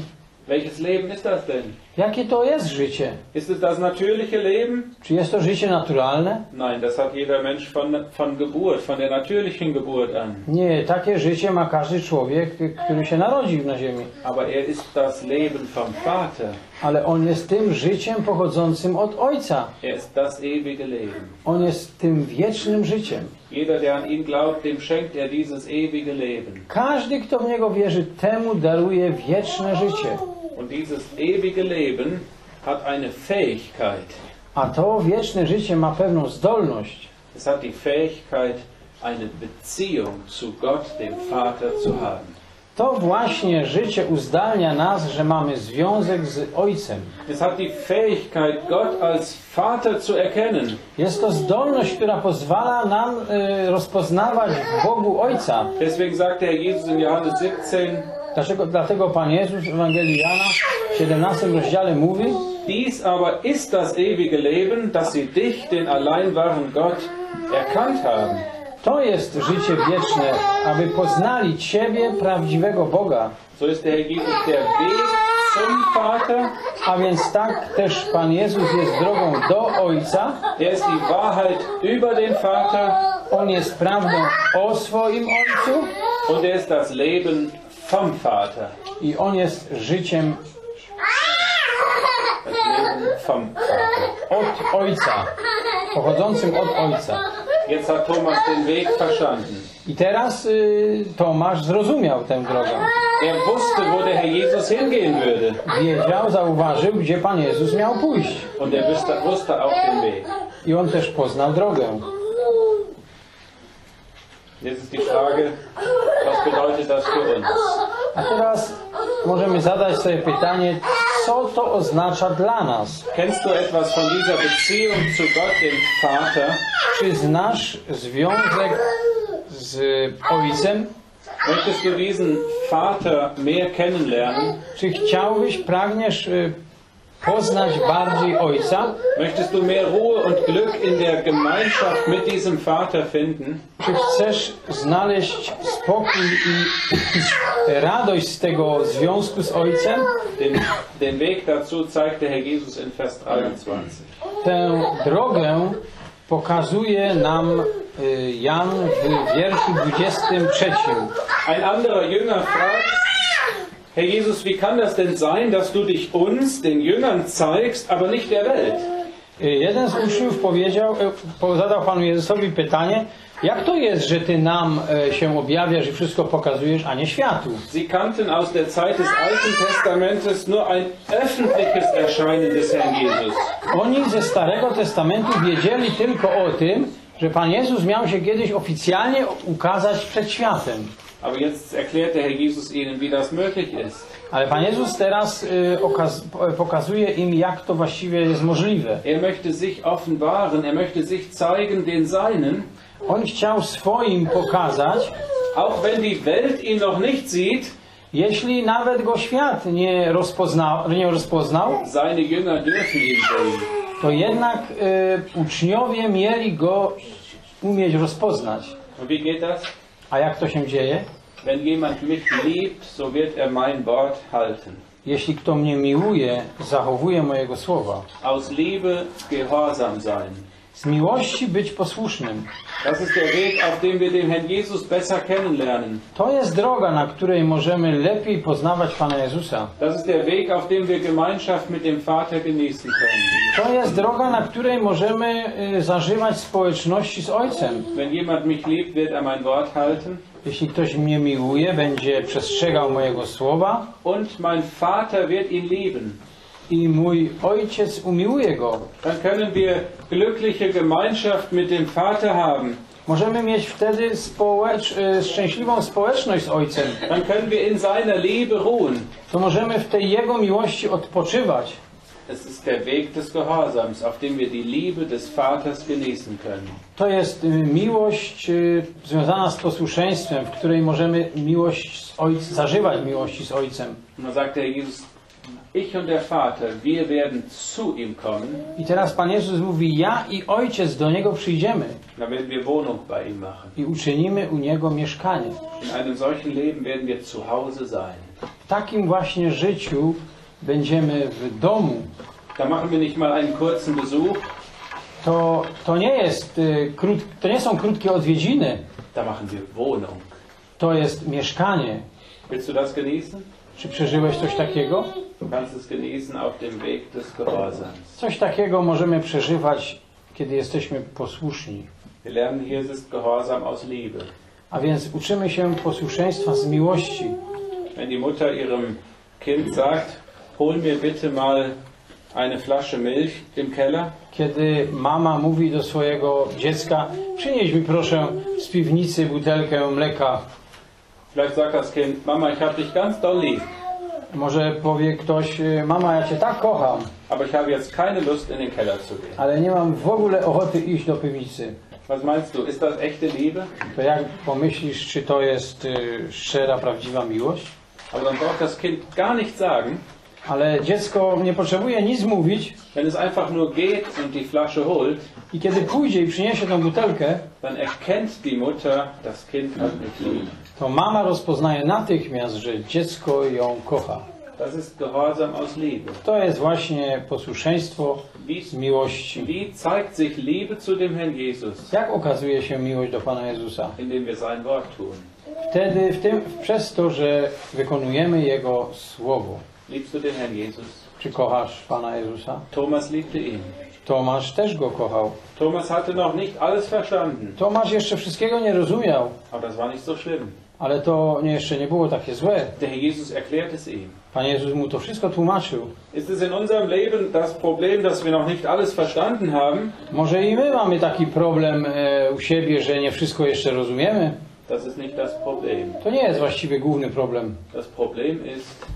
Welches Leben ist das denn? Jakie to jest życie? Ist es das natürliche Leben? Czy jest to życie naturalne? Nein, das hat jeder Mensch von Geburt, von der natürlichen Geburt an. Nie, takie życie ma każdy człowiek, który się narodził na ziemi. Aber er ist das Leben vom Vater. Ale on jest tym życiem pochodzącym od Ojca. Er ist das ewige Leben. On jest tym wiecznym życiem. Jeder, der an ihn glaubt, dem schenkt er dieses ewige Leben. Każdy, kto w niego wierzy, temu daruje wieczne życie. Und dieses ewige Leben hat eine Fähigkeit. A to wieczne życie ma pewną zdolność. Es hat die Fähigkeit, eine Beziehung zu Gott, dem Vater, zu haben. To właśnie życie uzdalnia nas, że mamy związek z Ojcem. Es hat die Fähigkeit, Gott als Vater zu erkennen. Jest to zdolność, która pozwala nam rozpoznawać Bogu Ojca. Deswegen sagt der Jesus in Johannes 17. Dlatego Pan Jezus w Ewangelii Jana w 17 rozdziale mówi: Dies aber ist das ewige Leben, dass sie dich, den allein wahren Gott, erkannt haben. To jest życie wieczne, aby poznali Ciebie, prawdziwego Boga. So ist der Herr Jesus der Weg zum Vater, a więc tak też Pan Jezus jest drogą do Ojca. Er ist die Wahrheit über den Vater. On jest prawdą o swoim Ojcu. Und er ist das Leben vom Vater. I on jest życiem od Ojca, pochodzącym od Ojca. Jetzt hat Thomas den Weg verstanden. I teraz Tomasz zrozumiał tę drogę. Er wusste, wo der Herr Jesus hingehen würde. Wiedział, zauważył, gdzie Pan Jezus miał pójść. Und er wusste auch den Weg. I on też poznał drogę. Jetzt ist die Frage, was bedeutet das für uns? A teraz możemy zadać sobie pytanie, co to oznacza dla nas? Kennst du etwas von dieser Beziehung zu Gott, dem Vater? Czy znasz związek z Ojcem? Möchtest du diesen Vater mehr kennenlernen? Czy pragniesz poznać bardziej Ojca? Möchtest du mehr Ruhe und Glück in der Gemeinschaft mit diesem Vater finden? Czy chcesz znaleźć spokój i radość z tego związku z Ojcem? Den Weg dazu zeigt der Herr Jesus in Vers 23. Tę drogę pokazuje nam Jan w wierszu 23. Ein anderer Jünger fragt: Herr Jesus, wie kann das denn sein, dass du dich uns, den Jüngern, zeigst, aber nicht der Welt? Jeden z uczniów zadał Panu Jezusowi pytanie, jak to jest, że Ty nam się objawiasz i wszystko pokazujesz, a nie światu? Sie kannten aus der Zeit des Alten Testamentes nur ein öffentliches Erscheinen des Herrn Jesus. Oni ze Starego Testamentu wiedzieli tylko o tym, że Pan Jezus miał się kiedyś oficjalnie ukazać przed światem. Aber jetzt erklärt der Herr Jesus ihnen, wie das möglich ist. Ale Pan Jezus teraz pokazuje im, jak to właściwie jest możliwe. Er möchte sich offenbaren, er möchte sich zeigen den Seinen. On chciał swoim pokazać, auch wenn die Welt ihn noch nicht sieht, jeśli nawet go świat nie rozpoznał, seine Jünger dürfen ihn sehen. To jednak uczniowie mieli go umieć rozpoznać. Und wie geht das? A jak to się dzieje? Wenn jemand mich liebt, so wird er mein Wort halten. Jeśli kto mnie miłuje, zachowuje mojego słowa. Aus Liebe gehorsam sein. Z miłości być posłusznym. Das ist der Weg, auf dem wir den Herrn Jesus besser kennenlernen. To jest droga, na której możemy lepiej poznawać Pana Jezusa. Das ist der Weg, auf dem wir Gemeinschaft mit dem Vater genießen können. To jest droga, na której możemy zażywać społeczności z Ojcem. Wenn jemand mich liebt, wird er mein Wort halten. Jeśli ktoś mnie miłuje, będzie przestrzegał mojego słowa. Und mein Vater wird ihn lieben. I mój Ojciec umiłuje go. Dann können wir glückliche Gemeinschaft mit dem Vater haben. Możemy mieć wtedy szczęśliwą społeczność z Ojcem. Dann können wir in seiner Liebe ruhen. To możemy w tej Jego miłości odpoczywać. Es ist der Weg des Gehorsams, auf dem wir die Liebe des Vaters genießen können. To jest miłość związana z posłuszeństwem, w której możemy zażywać miłości z Ojcem. No, sagt der Jezus, ich und der Vater, wir werden zu ihm kommen. I teraz Pan Jezus mówi, ja i Ojciec do Niego przyjdziemy. Dann werden wir Wohnung bei ihm machen. I uczynimy u Niego mieszkanie. In einem solchen Leben werden wir zu Hause sein. W takim właśnie życiu będziemy w domu. Da machen wir nicht mal einen kurzen Besuch. To nie są krótkie odwiedziny. Da machen wir Wohnung. To jest mieszkanie. Willst du das genießen? Czy przeżyłeś coś takiego? Coś takiego możemy przeżywać, kiedy jesteśmy posłuszni. A więc uczymy się posłuszeństwa z miłości. Wenn die Mutter ihrem Kind sagt, hol mir bitte mal eine Flasche Milch im Keller. Kiedy mama mówi do swojego dziecka, przynieś mi proszę z piwnicy butelkę mleka. Vielleicht sagt das Kind, Mama, ich habe dich ganz doll lieb. Może powie ktoś, mama, ja Cię tak kocham. Aber ich habe jetzt keine Lust, in den Keller zu gehen. Ale nie mam w ogóle ochoty iść do piwnicy. Was meinst du, ist das echte Liebe? To jak pomyślisz, czy to jest szczera, prawdziwa miłość? Aber dann braucht das Kind gar nichts sagen. Ale dziecko nie potrzebuje nic mówić. Wenn es einfach nur geht und die Flasche holt. I kiedy pójdzie i przyniesie tę butelkę, dann erkennt die Mutter, das Kind hat mich lieb. To mama rozpoznaje natychmiast, że dziecko ją kocha. Das ist Gehorsam aus Liebe. To jest właśnie posłuszeństwo z miłości. Wie zeigt sich Liebe zu dem Herrn Jesus? Jak okazuje się miłość do Pana Jezusa? Indem wir sein Wort tun. Wtedy, przez to, że wykonujemy Jego Słowo. Liebst du den Herrn Jesus? Czy kochasz Pana Jezusa? Thomas liebte ihn. Tomasz też go kochał. Thomas hatte noch nicht alles verstanden. Tomasz jeszcze wszystkiego nie rozumiał. Aber das war nicht so schlimm. Ale to jeszcze nie było takie złe. Der Jesus erklärte es ihm. Pan Jezus mu to wszystko tłumaczył. Ist es in unserem Leben das Problem, dass wir noch nicht alles verstanden haben? Może i my mamy taki problem u siebie, że nie wszystko jeszcze rozumiemy? Das ist nicht das Problem. To nie jest właściwie główny problem. Das Problem ist,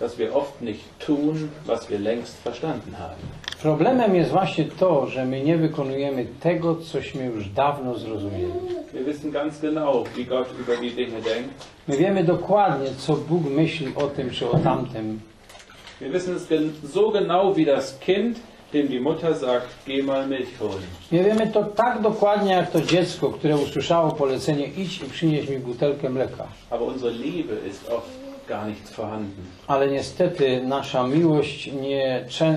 dass wir oft nicht tun, was wir längst verstanden haben. Problemem jest właśnie to, że my nie wykonujemy tego, cośmy już dawno zrozumieli. Wir wissen ganz genau, wie Gott über die Dinge denkt. My wiemy dokładnie, co Bóg myśli o tym czy o tamtym. Wir wissen es so genau wie das Kind, dem die Mutter sagt, geh mal Milch holen. My wiemy to tak dokładnie jak to dziecko, które usłyszało polecenie idź i przynieś mi butelkę mleka. Aber unsere Liebe ist oft gar nichts vorhanden. Ale niestety nasza miłość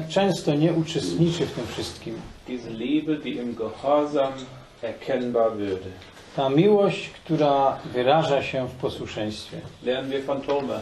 często nie uczestniczy w tym wszystkim. Diese Liebe, die im Gehorsam erkennbar würde. Ta miłość, która wyraża się w posłuszeństwie. Lernen wir von Thomas.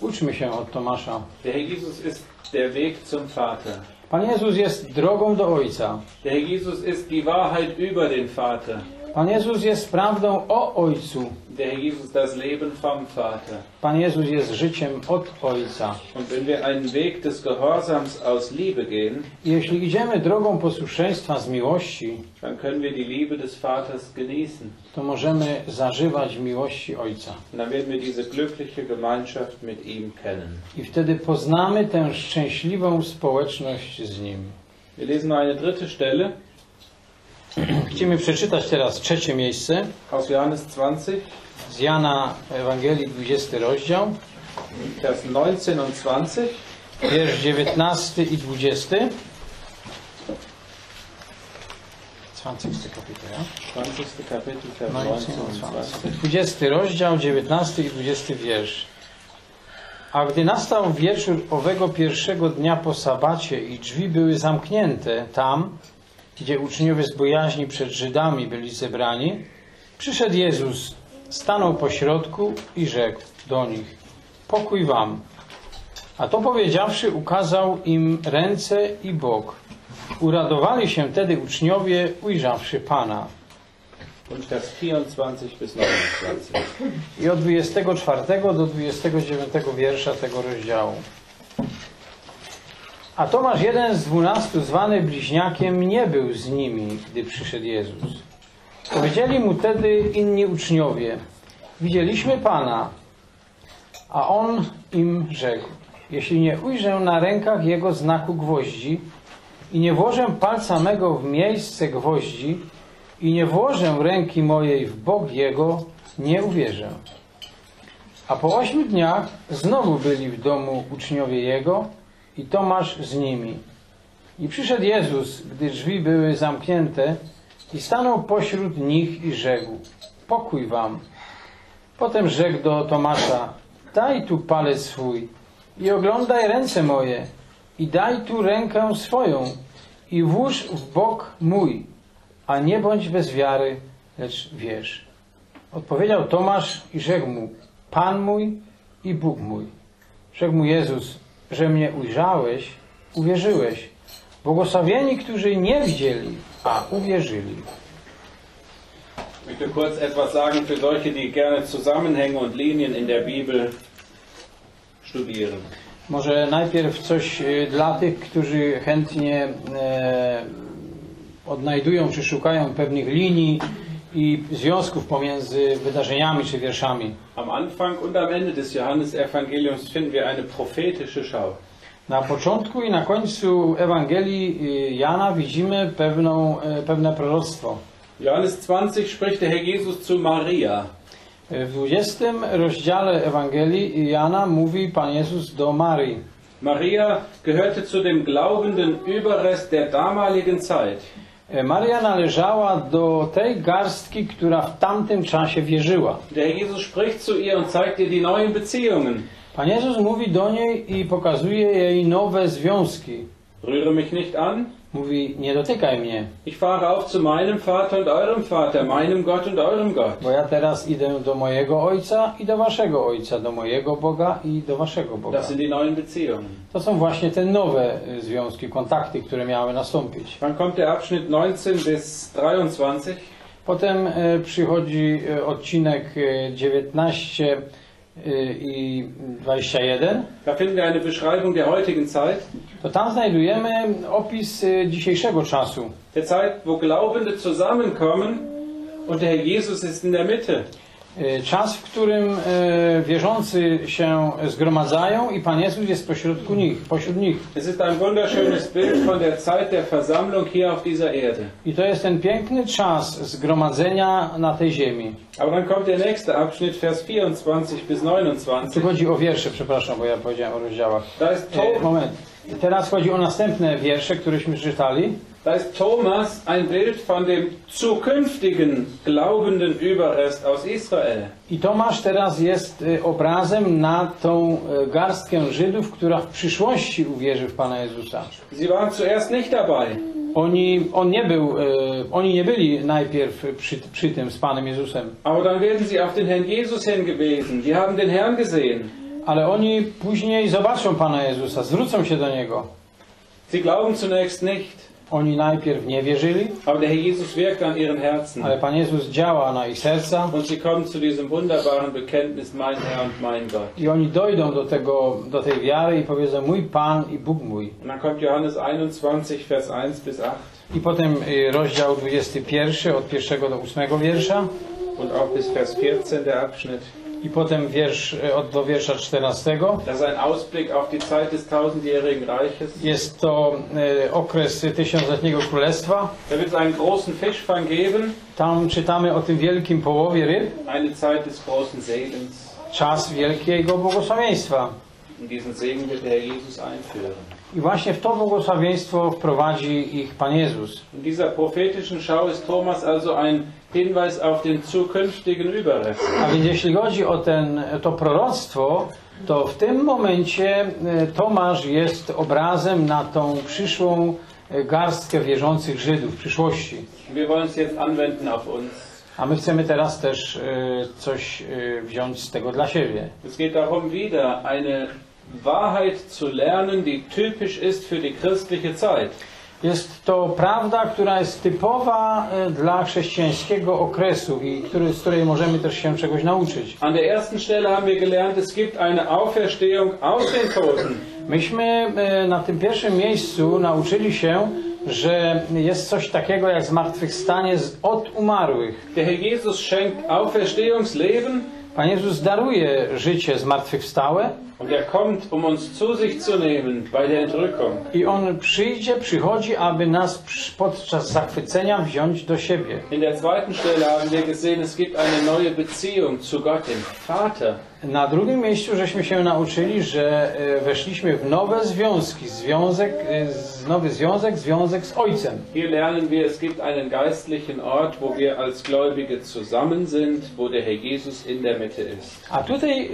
Uczmy się od Tomasza. Der Jesus ist der Weg zum Vater. Pan Jezus jest drogą do Ojca. Der Jesus ist die Wahrheit über den Vater. Pan Jezus jest prawdą o Ojcu. Der Jesus das Leben vom Vater. Pan Jezus jest życiem od Ojca. Und wenn wir einen Weg des Gehorsams aus Liebe gehen, jeśli idziemy drogą posłuszeństwa z miłości, dann können wir die Liebe des Vaters genießen. To możemy zażywać miłości Ojca. Dann werden wir diese glückliche Gemeinschaft mit ihm kennen. I wtedy poznamy tę szczęśliwą społeczność z nim. Wir lesen eine dritte Stelle. Chcemy przeczytać teraz trzecie miejsce aus Johannes 20, z Jana Ewangelii 20 rozdział, Vers 19 und 20, wiersz 19 i 20. 20 kapitel, ja? 20 kapitel, Vers 19 und 20. 20 rozdział, 19 i 20 wiersz. A gdy nastał wieczór owego pierwszego dnia po sabacie i drzwi były zamknięte tam, gdzie uczniowie z bojaźni przed Żydami byli zebrani, przyszedł Jezus, stanął pośrodku i rzekł do nich: pokój wam. A to powiedziawszy, ukazał im ręce i bok. Uradowali się wtedy uczniowie, ujrzawszy Pana. I od 24 do 29 wiersza tego rozdziału. A Tomasz, jeden z 12, zwany bliźniakiem, nie był z nimi, gdy przyszedł Jezus. Powiedzieli mu tedy inni uczniowie: widzieliśmy Pana. A on im rzekł: jeśli nie ujrzę na rękach Jego znaku gwoździ i nie włożę palca mego w miejsce gwoździ i nie włożę ręki mojej w bok Jego, nie uwierzę. A po 8 dniach znowu byli w domu uczniowie Jego i Tomasz z nimi. I przyszedł Jezus, gdy drzwi były zamknięte, i stanął pośród nich i rzekł: pokój wam. Potem rzekł do Tomasza: daj tu palec swój i oglądaj ręce moje, i daj tu rękę swoją i włóż w bok mój, a nie bądź bez wiary, lecz wierz. Odpowiedział Tomasz i rzekł mu: Pan mój i Bóg mój. Rzekł mu Jezus: że mnie ujrzałeś, uwierzyłeś. Błogosławieni, którzy nie widzieli, a uwierzyli. Möchte kurz etwas sagen für solche, die gerne Zusammenhänge und Linien in der Bibel studieren. Może najpierw coś dla tych, którzy chętnie odnajdują czy szukają pewnych linii i związków pomiędzy wydarzeniami czy wierszami. Am Anfang und am Ende des Johannes Evangeliums finden wir eine prophetische Schau. Na początku i na końcu Ewangelii Jana widzimy pewne proroctwo. Johannes 20 spricht der Herr Jesus zu Maria. W 20 rozdziale Ewangelii Jana mówi Pan Jezus do Marii. Maria gehörte zu dem glaubenden Überrest der damaligen Zeit. Maria należała do tej garstki, która w tamtym czasie wierzyła. Der Jesus spricht zu ihr und zeigt ihr die neuen Beziehungen. Pan Jezus mówi do niej i pokazuje jej nowe związki. Rühre mich nicht an. Mówi, nie dotykaj mnie. Ich fahre auf zu meinem Vater und eurem Vater, meinem Gott und eurem Gott. Bo ja teraz idę do mojego Ojca i do waszego Ojca, do mojego Boga i do waszego Boga. Das sind die neuen Beziehungen. To są właśnie te nowe związki, kontakty, które miały nastąpić. Dann kommt der Abschnitt 19 bis 23. Potem przychodzi odcinek 19 i 21. Da finden wir eine Beschreibung der heutigen Zeit. To tam znajdujemy opis dzisiejszego czasu. Der Zeit, wo Glaubende zusammenkommen und der Herr Jesus ist in der Mitte. Czas, w którym wierzący się zgromadzają i Pan Jezus jest pośrodku nich, pośród nich. Es ist ein wunderschönes Bild von der Zeit der Versammlung hier auf dieser Erde. I to jest ten piękny czas zgromadzenia na tej ziemi. Aber dann kommt der nächste Abschnitt, Vers 24 bis 29. Tu chodzi o wiersze, przepraszam, bo ja powiedziałem o rozdziałach. Moment. Teraz chodzi o następne wiersze, któreśmy czytali. Da ist Thomas ein Bild von dem zukünftigen glaubenden Überrest aus Israel. I Tomasz teraz jest obrazem na tą garstkę Żydów, która w przyszłości uwierzy w Pana Jezusa. Sie waren zuerst nicht dabei. Oni nie byli najpierw przy tym z Panem Jezusem. Aber dann werden sie auf den Herrn Jesus hingewiesen. Sie haben den Herrn gesehen. Ale oni później zobaczą Pana Jezusa, zwrócą się do Niego. Sie glauben zunächst nicht. Oni najpierw nie wierzyli, ale Pan Jezus działa na ich serca i oni dojdą do tej wiary i powiedzą mój Pan i Bóg mój. I potem rozdział 21 od 1 do 8 wiersza i potem do wiersza 14. Jest to okres tysiącletniego królestwa. Tam czytamy o tym wielkim połowie ryb. Czas wielkiego błogosławieństwa. I właśnie w to błogosławieństwo wprowadzi ich Pan Jezus. W dieser prophetischen Schau ist Thomas also ein Hinweis auf den zukünftigen Überrest. A więc jeśli chodzi o to proroctwo, to w tym momencie Tomasz jest obrazem na tą przyszłą garstkę wierzących Żydów w przyszłości. Wir wollen es jetzt anwenden auf uns. A my chcemy teraz też coś wziąć z tego dla siebie. Es geht darum wieder eine Wahrheit zu lernen, die typisch ist für die christliche Zeit. Jest to prawda, która jest typowa dla chrześcijańskiego okresu i z której możemy też się czegoś nauczyć. An der ersten Stelle haben wir gelernt, es gibt eine Auferstehung aus den Toten. Myśmy na tym pierwszym miejscu nauczyli się, że jest coś takiego jak zmartwychwstanie od umarłych. Der Herr Jesus schenkt Auferstehungsleben. Pan Jezus daruje życie zmartwychwstałe. Und er kommt, uns zu sich zu nehmen bei der Entrückung. I on przychodzi, aby nas podczas zachwycenia wziąć do siebie. In der zweiten Stelle haben wir gesehen, es gibt eine neue Beziehung zu Gott, dem Vater. Na drugim miejscu żeśmy się nauczyli, że weszliśmy w nowe związki, nowy związek z Ojcem. Hier lernen wir, es gibt einen geistlichen Ort, wo wir als Gläubige zusammen sind, wo der Herr Jesus in der Mitte ist. A tutaj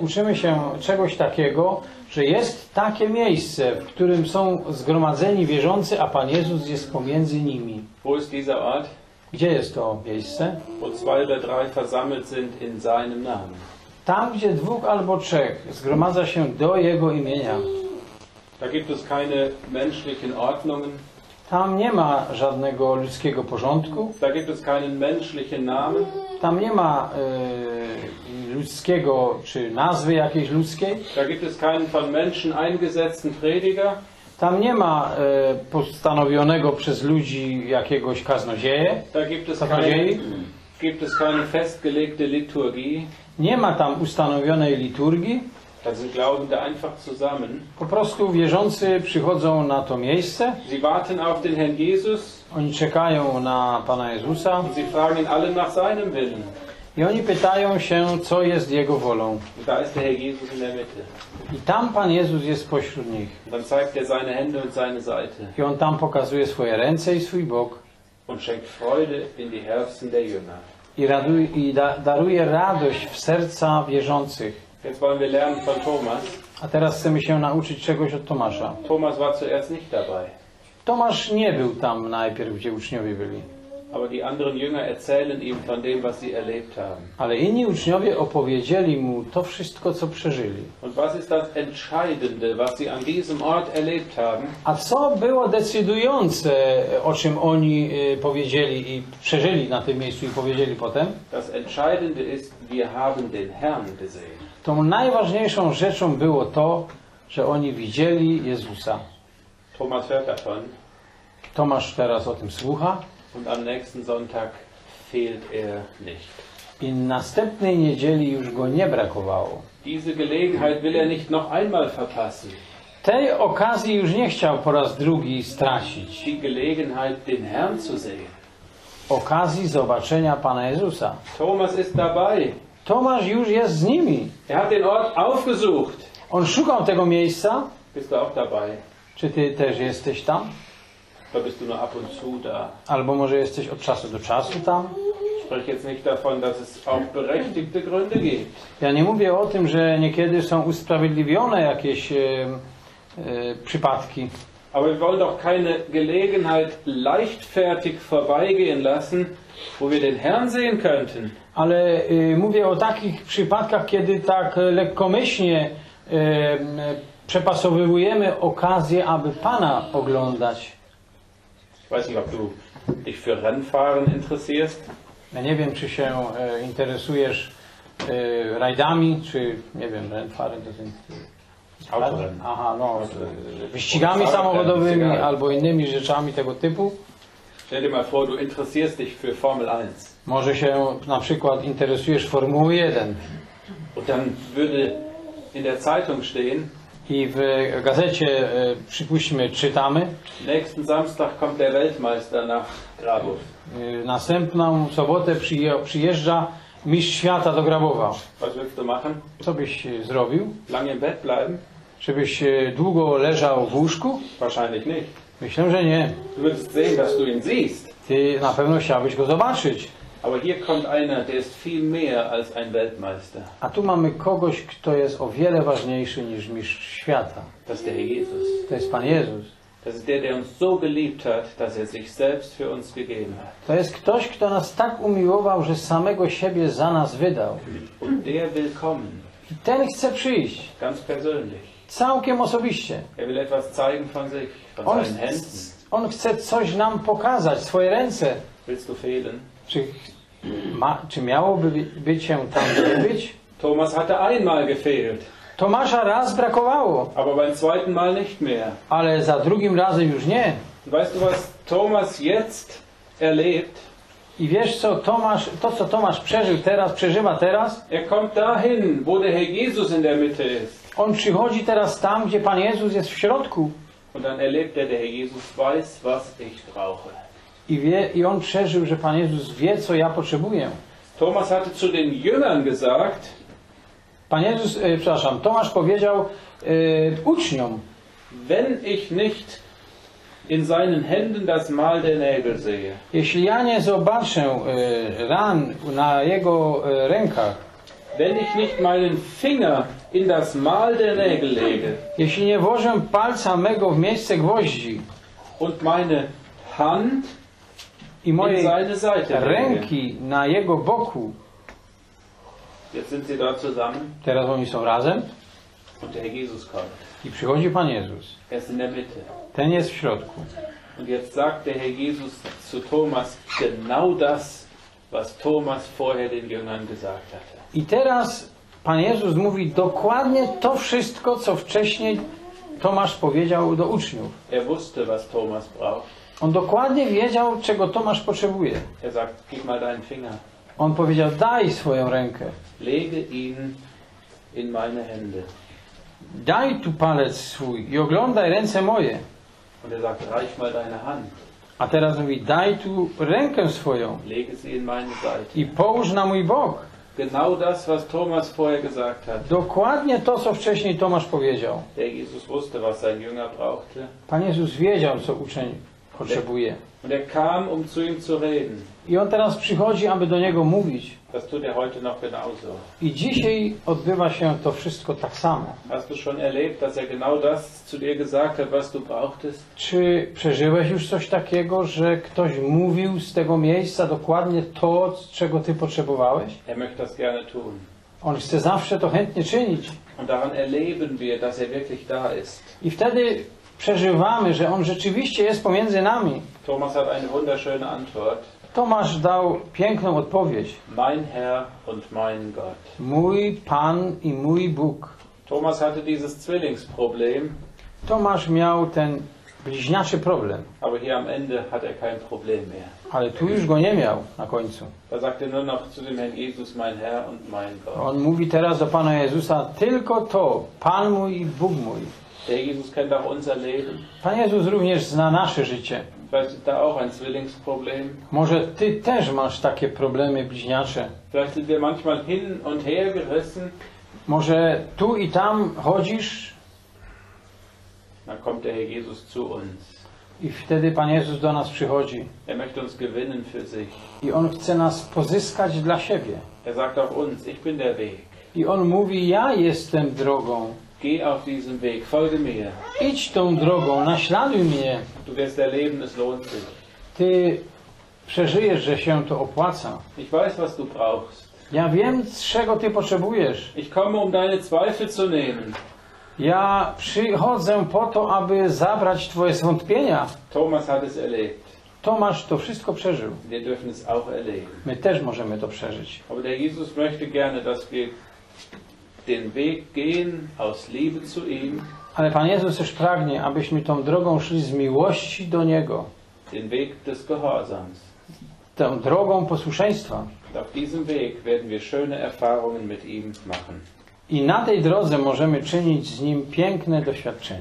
uczymy się czegoś takiego, że jest takie miejsce, w którym są zgromadzeni wierzący, a Pan Jezus jest pomiędzy nimi. Wo ist dieser Ort? Gdzie jest to miejsce? Tam, gdzie dwóch albo trzech zgromadza się do Jego imienia. Tam nie ma żadnego ludzkiego porządku. Tam nie ma ludzkiego czy nazwy jakiejś ludzkiej. Tam nie ma postanowionego przez ludzi jakiegoś kaznodziei. Gibt es keine festgelegte Liturgie. Nie ma tam ustanowionej liturgii. Da sind Glaubende einfach zusammen. Po prostu wierzący przychodzą na to miejsce. Sie warten auf den Herrn Jesus. Oni czekają na Pana Jezusa. Sie fragen alle nach seinem Willen. I oni pytają się, co jest Jego wolą. I tam Pan Jezus jest pośród nich. I on tam pokazuje swoje ręce i swój bok. I daruje radość w serca wierzących. Jetzt wollen wir lernen von Thomas. A teraz chcemy się nauczyć czegoś od Tomasza. Thomas war zuerst nicht dabei. Tomasz nie był tam najpierw, gdzie uczniowie byli. Aber die anderen Jünger erzählen ihm von dem, was sie erlebt haben. Ale inni uczniowie opowiedzieli mu to wszystko, co przeżyli. Und was ist das Entscheidende, was sie an diesem Ort erlebt haben? A co było decydujące, o czym oni powiedzieli i przeżyli na tym miejscu i powiedzieli potem? Das Entscheidende ist, wir haben den Herrn gesehen. Tą najważniejszą rzeczą było to, że oni widzieli Jezusa. Thomas hört davon. Tomasz teraz o tym słucha. Und am nächsten Sonntag fehlt er nicht. I następnej niedzieli już go nie brakowało. Diese Gelegenheit will er nicht noch einmal verpassen. Tej okazji już nie chciał po raz drugi stracić. Die Gelegenheit, den Herrn zu sehen. Okazji zobaczenia Pana Jezusa. Thomas ist dabei. Tomasz już jest z nimi. Er hat den Ort aufgesucht. On szukał tego miejsca. Bist du auch dabei? Czy ty też jesteś tam? Da bist du nur ab und zu da. Albo może jesteś od czasu do czasu tam. Sprich jetzt nicht davon, dass es auch berechtigte Gründe gibt. Ja nie mówię o tym, że niekiedy są usprawiedliwione jakieś przypadki. Aber wir wollen doch keine Gelegenheit leichtfertig vorbeigehen lassen, wo wir den Herrn sehen könnten. Ale mówię o takich przypadkach, kiedy tak lekkomyślnie przepasowujemy okazję, aby Pana oglądać. Ich weiß nicht, ob du dich für Rennfahren interessierst. Ja nie wiem, czy się interesujesz rajdami, czy nie wiem, Rennfahren to sind Autorennen. Aha, no, wyścigami samochodowymi albo innymi rzeczami tego typu. Stell dir mal vor, du interessierst dich für Formel 1. Może się na przykład interesujesz Formułą 1. Und dann würde in der Zeitung stehen. I w gazecie, przypuśćmy, czytamy. Nächsten Samstag kommt der Weltmeister nach Grabów. Następną sobotę przyjeżdża mistrz świata do Grabowa. Was willst du machen? Co byś zrobił? Lange im Bett bleiben? Czy byś długo leżał w łóżku? Wahrscheinlich nicht. Myślę, że nie. Du würdest sehen, dass du ihn siehst. Ty na pewno chciałbyś go zobaczyć. Aber hier kommt einer, der ist viel mehr als ein Weltmeister. A tu mamy kogoś, kto jest o wiele ważniejszy niż mistrz świata. Das ist der Jesus. To jest Pan Jezus. Das ist der, der uns so geliebt hat, dass er sich selbst für uns gegeben hat. To jest ktoś, kto nas tak umiłował, że samego siebie za nas wydał. Und der will kommen. I ten chce przyjść. Ganz persönlich. Całkiem osobiście. Er will etwas zeigen von sich, von seinen Händen. On chce coś nam pokazać, swoje ręce. Willst du fehlen? Czy miałoby się tam nie być? Thomas hatte einmal gefehlt. Tomasza raz brakowało. Aber beim zweiten Mal nicht mehr. Ale za drugim razem już nie. Weißt du, was Thomas jetzt erlebt? I wiesz co Tomasz, to co Tomasz przeżył teraz, przeżywa teraz? Er kommt dahin, wo der Herr Jesus in der Mitte ist. On przychodzi teraz tam, gdzie Pan Jezus jest w środku. Und dann erlebt er, der Herr Jesus weiß, was ich brauche. I on przeżył, że Pan Jezus wie, co ja potrzebuję. Thomas hatte zu den Jüngern gesagt. Pan Jezus, przepraszam, Tomasz powiedział uczniom: Wenn ich nicht in seinen Händen das Mal der Nägel sehe. Jeśli ja nie zobaczę ran na jego rękach. Wenn ich nicht meinen Finger in das Mal der Nägel lege. Jeśli nie włożę palca mego w miejsce gwoździ. Und meine Hand i mojej ręki na jego boku. Teraz oni są razem. I przychodzi Pan Jezus. Ten jest w środku. I teraz Pan Jezus mówi dokładnie to wszystko, co wcześniej Tomasz powiedział do uczniów. Er wusste, was Thomas braucht. On dokładnie wiedział, czego Tomasz potrzebuje. Er sagt, gib mal deinen Finger. On powiedział, daj swoją rękę. Lege ihn in meine Hände. Daj tu palec swój i oglądaj ręce moje. Und er sagt, reich mal deine Hand. A teraz mówi, daj tu rękę swoją. Lege sie in meine Seite. I połóż na mój bok. Genau das, was Thomas vorher gesagt hat. Dokładnie to, co wcześniej Tomasz powiedział. Der Jesus wusste, was sein Jünger brauchte. Pan Jezus wiedział, co uczeń potrzebuje. I on teraz przychodzi, aby do niego mówić. I dzisiaj odbywa się to wszystko tak samo. Czy przeżyłeś już coś takiego, że ktoś mówił z tego miejsca dokładnie to, czego ty potrzebowałeś? On chce zawsze to chętnie czynić. I wtedy przeżywamy, że on rzeczywiście jest pomiędzy nami. Thomas dał piękną odpowiedź. Mein Herr und mein Gott. Mój Pan i mój Bóg. Thomas hatte dieses Zwillingsproblem. Thomas miał ten bliźniaczy problem. Aber hier am Ende hat kein Problem mehr. Ale tu już go nie miał na końcu. Da sagte nur noch zu dem Herrn Jesus, mein Herr und mein Gott. On mówi teraz do Pana Jezusa tylko to, Pan mój i Bóg mój. Der Jesus kennt auch unser Leben. Pan Jezus również zna nasze życie. Vielleicht ist da auch ein Zwillingsproblem. Może ty też masz takie problemy bliźniacze. Vielleicht sind wir manchmal hin und her gerissen. Może tu i tam chodzisz. Dann kommt der Herr Jesus zu uns. I wtedy Pan Jezus do nas przychodzi. Er möchte uns gewinnen für sich. I on chce nas pozyskać dla siebie. Er sagt auch uns, ich bin der Weg. I on mówi, ja jestem drogą. Geh auf diesen Weg, folge mir. Idź tą drogą, naśladuj mnie. Du wirst erleben, es lohnt sich. Ty przeżyjesz, że się to opłaca. Ich weiß, was du brauchst. Ja wiem, czego ty potrzebujesz. Ich komme, um deine Zweifel zu nehmen. Ja przychodzę po to, aby zabrać twoje zwątpienia. Thomas hat es erlebt. Tomasz to wszystko przeżył. Wir dürfen es auch erleben. My też możemy to przeżyć. Aber der Jesus möchte gerne, dass wir den Weg gehen aus Liebe zu ihm. Ale Pan Jezus też pragnie, abyśmy tą drogą szli z miłości do Niego. Den Weg des Gehorsams. Tą drogą posłuszeństwa. Auf diesem Weg werden wir schöne Erfahrungen mit ihm machen. I na tej drodze możemy czynić z Nim piękne doświadczenia.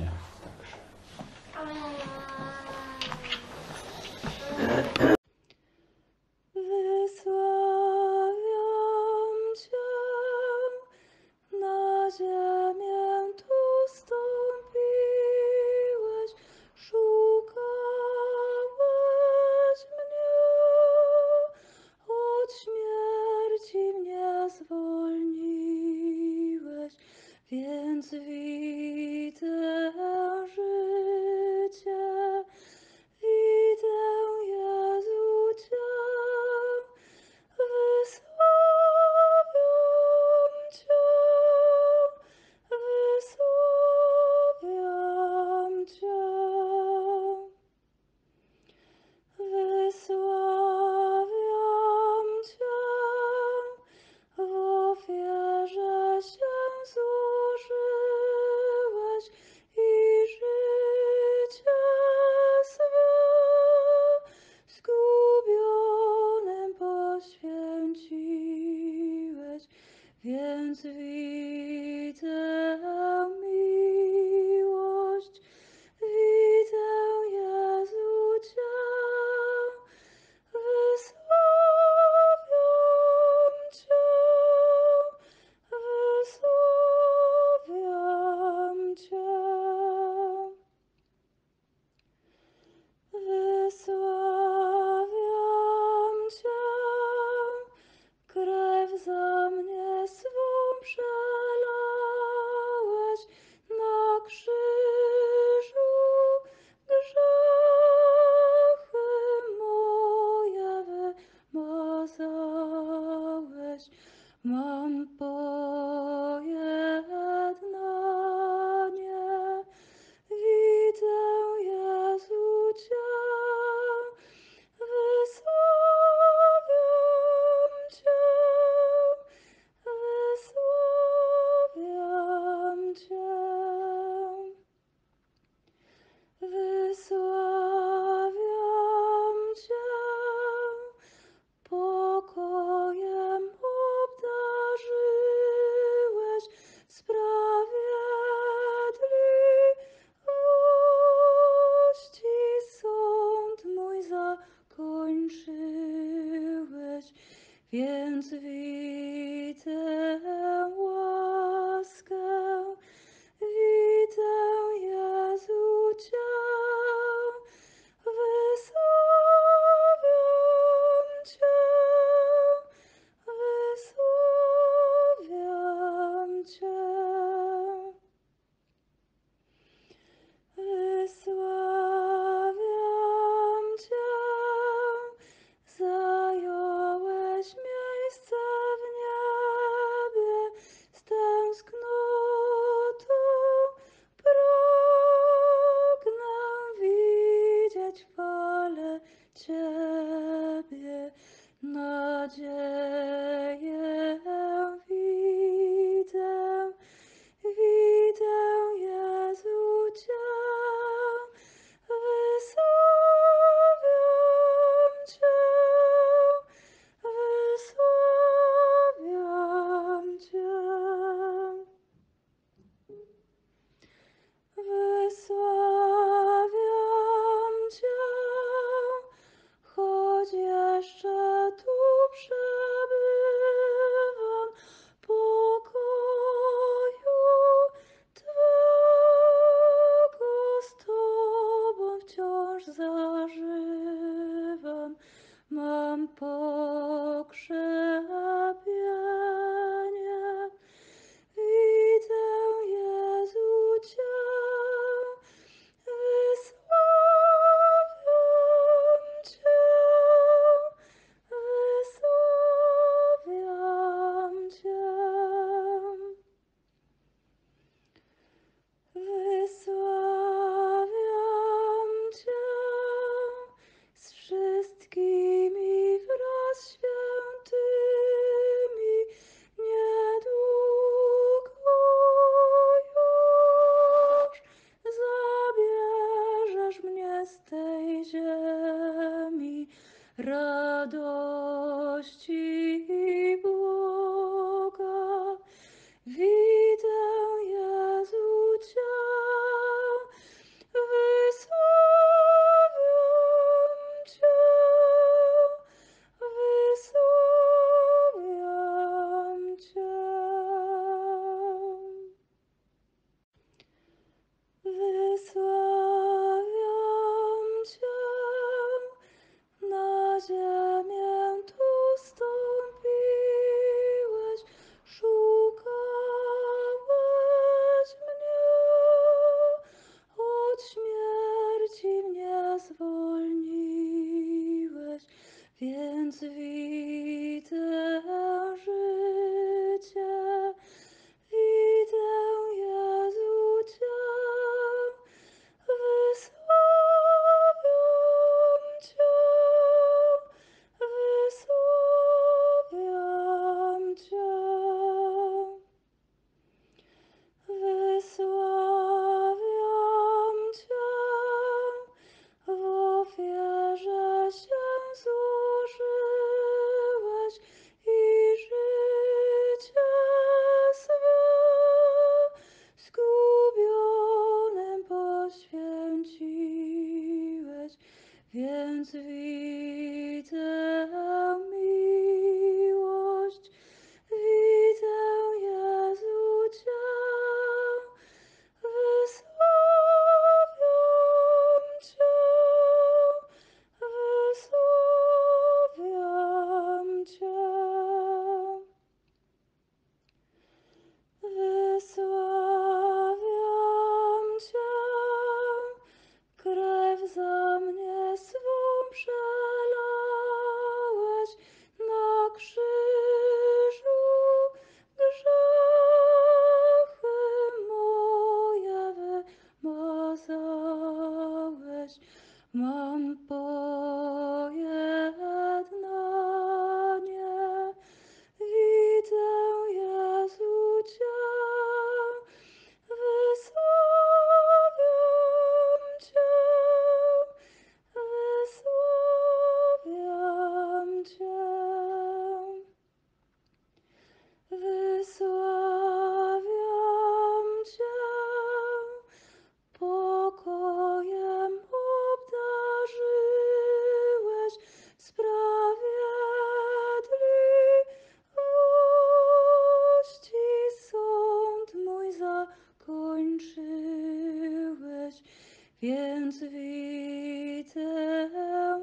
Więc widzę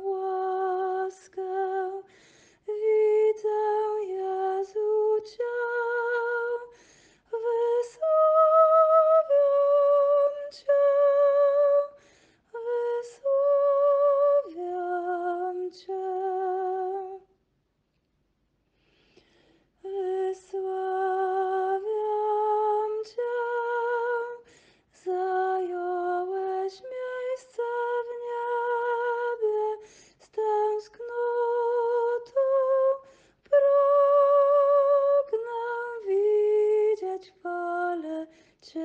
łaskę, widzę Jezu Cię, wysławiam Cię, wysławiam Cię. Cię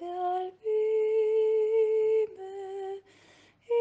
wielbimy i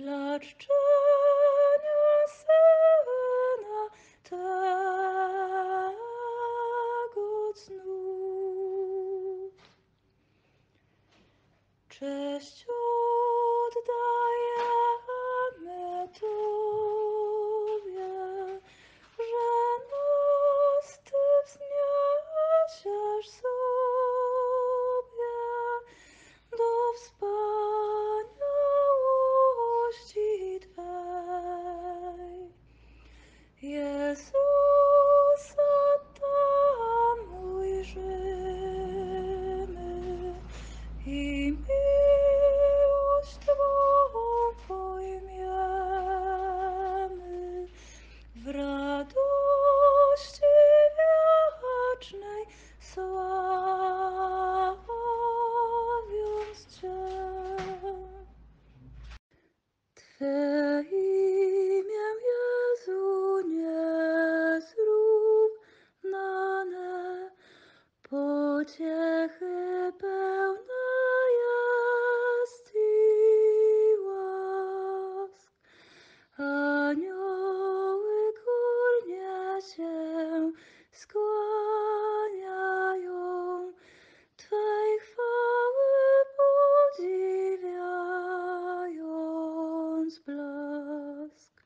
dla czczenia Syna Tego znów. Cześć oddajemy Tobie, że nas Ty wzniesiesz sobie do wspaniałości Twej. Jezusa tam ujrzymy i miłość Twą pojmiemy w radości wiecznej sławiąc Cię. Twe imię, Jezu, niezrównane, pociechy pełne jest i łask. Anioły górnie się skłaniają, Twej chwały podziwiając blask.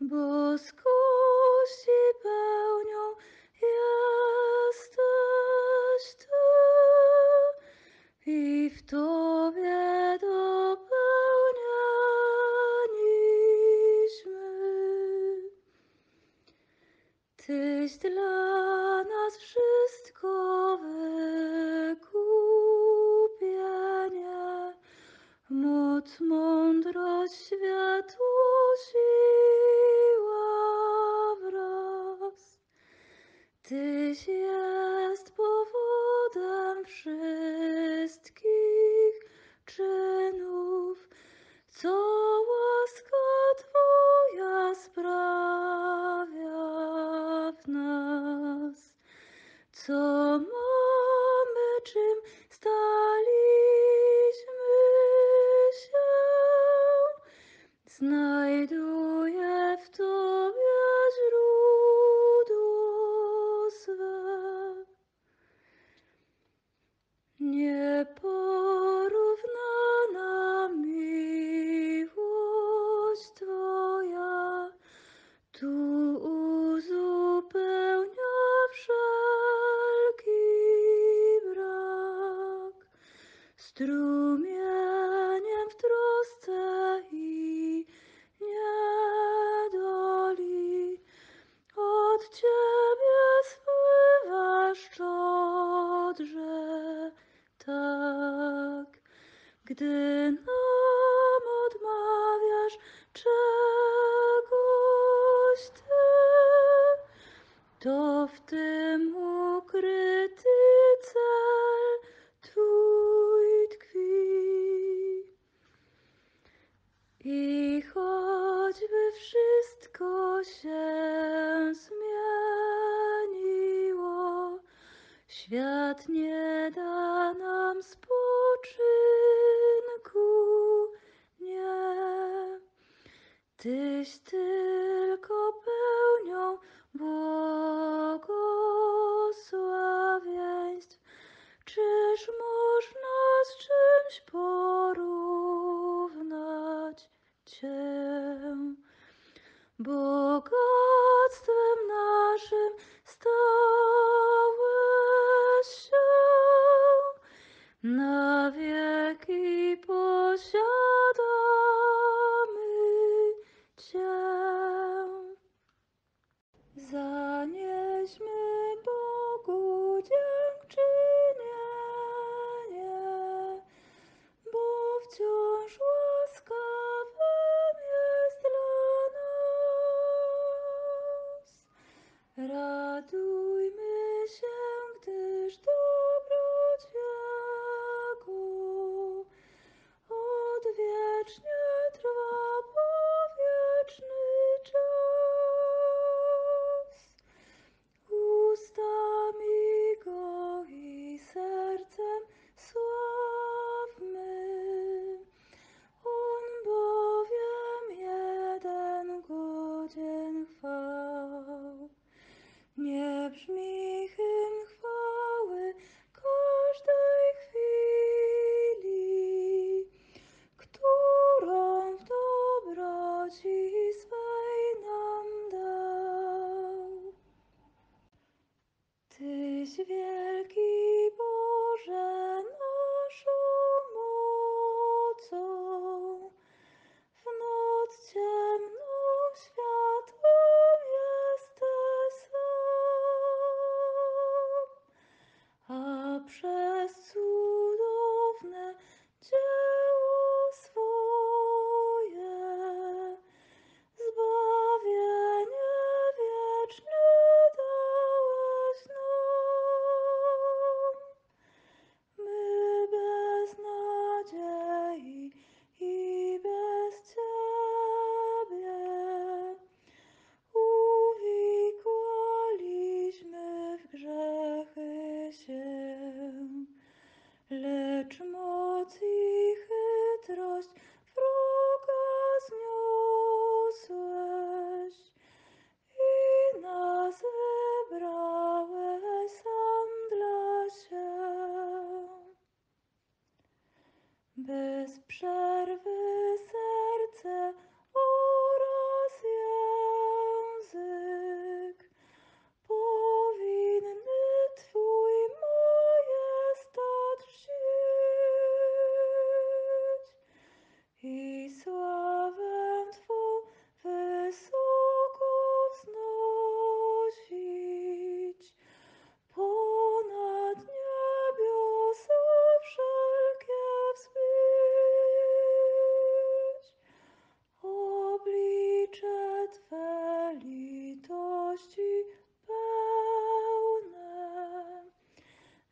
Boskości pełnią jesteś Ty i w Tobie dopełnialiśmy. Tyś dla nas wszystko wykupienie, moc, mądrość, światło, siła wraz. Tyś jest powodem wszystkich czynów, co łaska Twoja sprawia w nas. Co mamy, czym staliśmy się, znajduje w Tobie źródło swe. Nieporównana miłość Twoja tu uzupełnia wszelki brak. Strumieniem w trosce i niedoli od Ciebie spływa szczodrze tak, gdy nam odmawiasz czegoś Ty, to w tym ukryty cel Twój tkwi. I choćby wszystko się zmieniło, świat nie da nam spoczynku, nie. Tyś tylko pełnią błogosławieństw. Czyż można z czymś porównać Cię? Bogactwem naszym stałeś się, na wieki posiadamy Cię. Zanieśmy Bogu dziękczynienie, bo wciąż łaskawym jest dla nas. Radujmy się, gdyż dobroć Jego odwiecznie trwa po wieczny czas. Ustami Go i sercem sławmy, On bowiem Tyś wielki Boże naszą mocą, w noc ciemną światłem jesteś sam, a przez cudowne dzieło swoje zbawienie wieczne dałeś nam. My bez nadziei i bez Ciebie uwikłaliśmy w grzechy się, lecz moc i chytrość wroga zniosłeś i nas wybrałeś sam dla siebie. Bez przerwy serce oraz język powinny Twój, majestat czcić i sławę Twą wysoko wznosić ponad niebiosa wszelkie wzbić. Oblicze Twe litości pełne,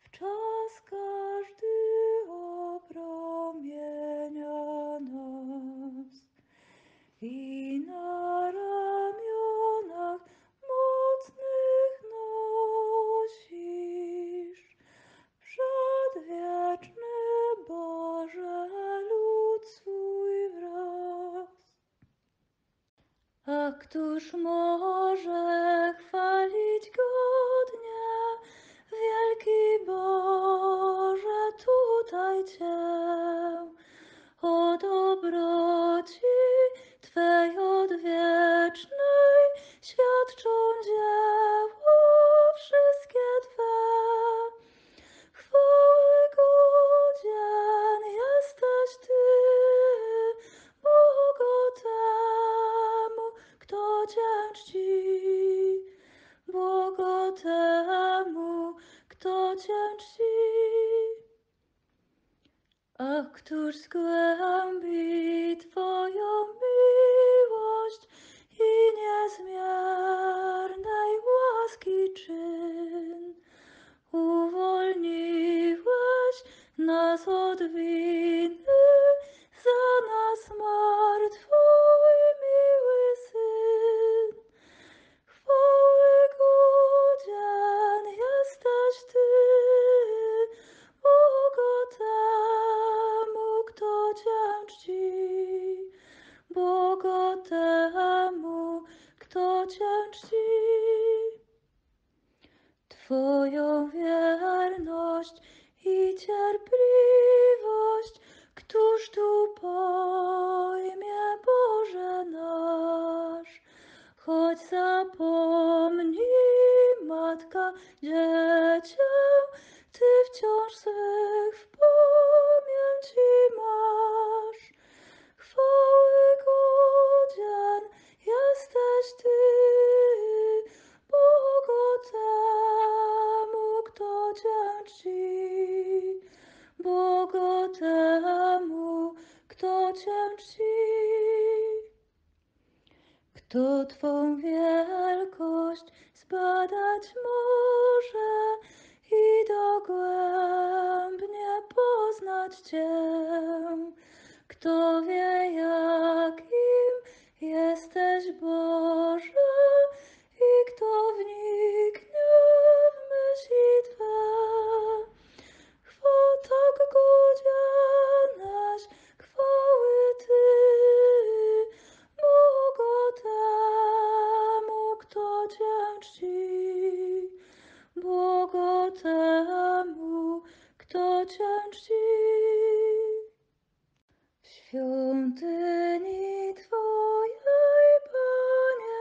w czas każdy opromienia nas i na ramionach mocnych nosisz przedwieczny Boże lud swój wraz. A któż może chwalić godnie, wielki Boże, tutaj Cię, o dobroci Twej odwiecznej świadczą dzieła wszystkie Twe. Chwały godzien jesteś Ty, Bogu temu, kto Cię czci, Bogu temu, kto Cię czci. A któż zgłębi Twoją miłość i niezmiernej łaski czyn, uwolniłeś nas od winy, za nas zmarł Twój miły Syn. Chwały godzien jesteś Ty, Bogu temu, kto Cię czci, Bogu temu, kto Cię czci. Twoją wierność i cierpliwość któż tu pojmie, Boże nasz? Choć zapomni matka dziecię, Ty wciąż swych w pamięci masz. Chwały godzien jesteś Ty, Bogu temu, kto Cię czci, Bogu temu, kto Cię czci. Kto Twą wielkość zbadać może i dogłębnie poznać Cię? Kto wie, jakim jesteś Boże i kto wniknie w myśli Twe? Tak godzienaś chwały Ty, Bogu temu, kto Cię czci, Bogu temu, kto Cię czci. W świątyni Twojej, Panie,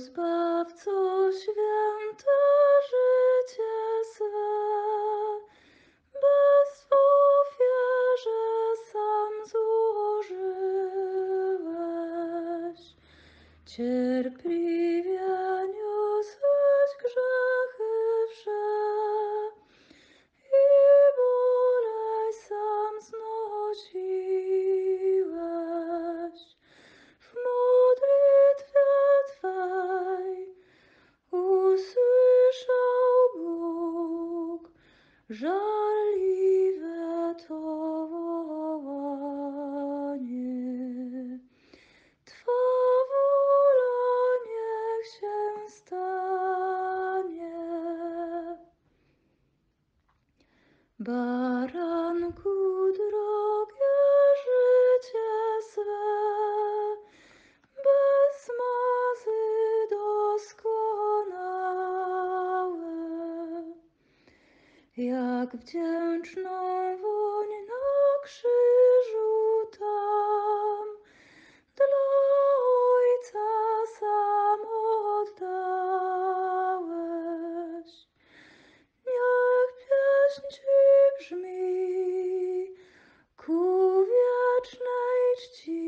Zbawco święte życie swe, bez ofierze sam złożyłeś. Cierpliwie niosłeś grzechy wsze i boleć sam znosiłeś. W modlitwie Twej usłyszał Bóg żarliwe to wołanie. Twa wola niech się stanie. Baranku drogie życie swe, bez mazy doskonałe, jak wdzięczną woń na krzyżu tam dla Ojca sam oddałeś. Niech pieśń Ci brzmi ku wiecznej czci,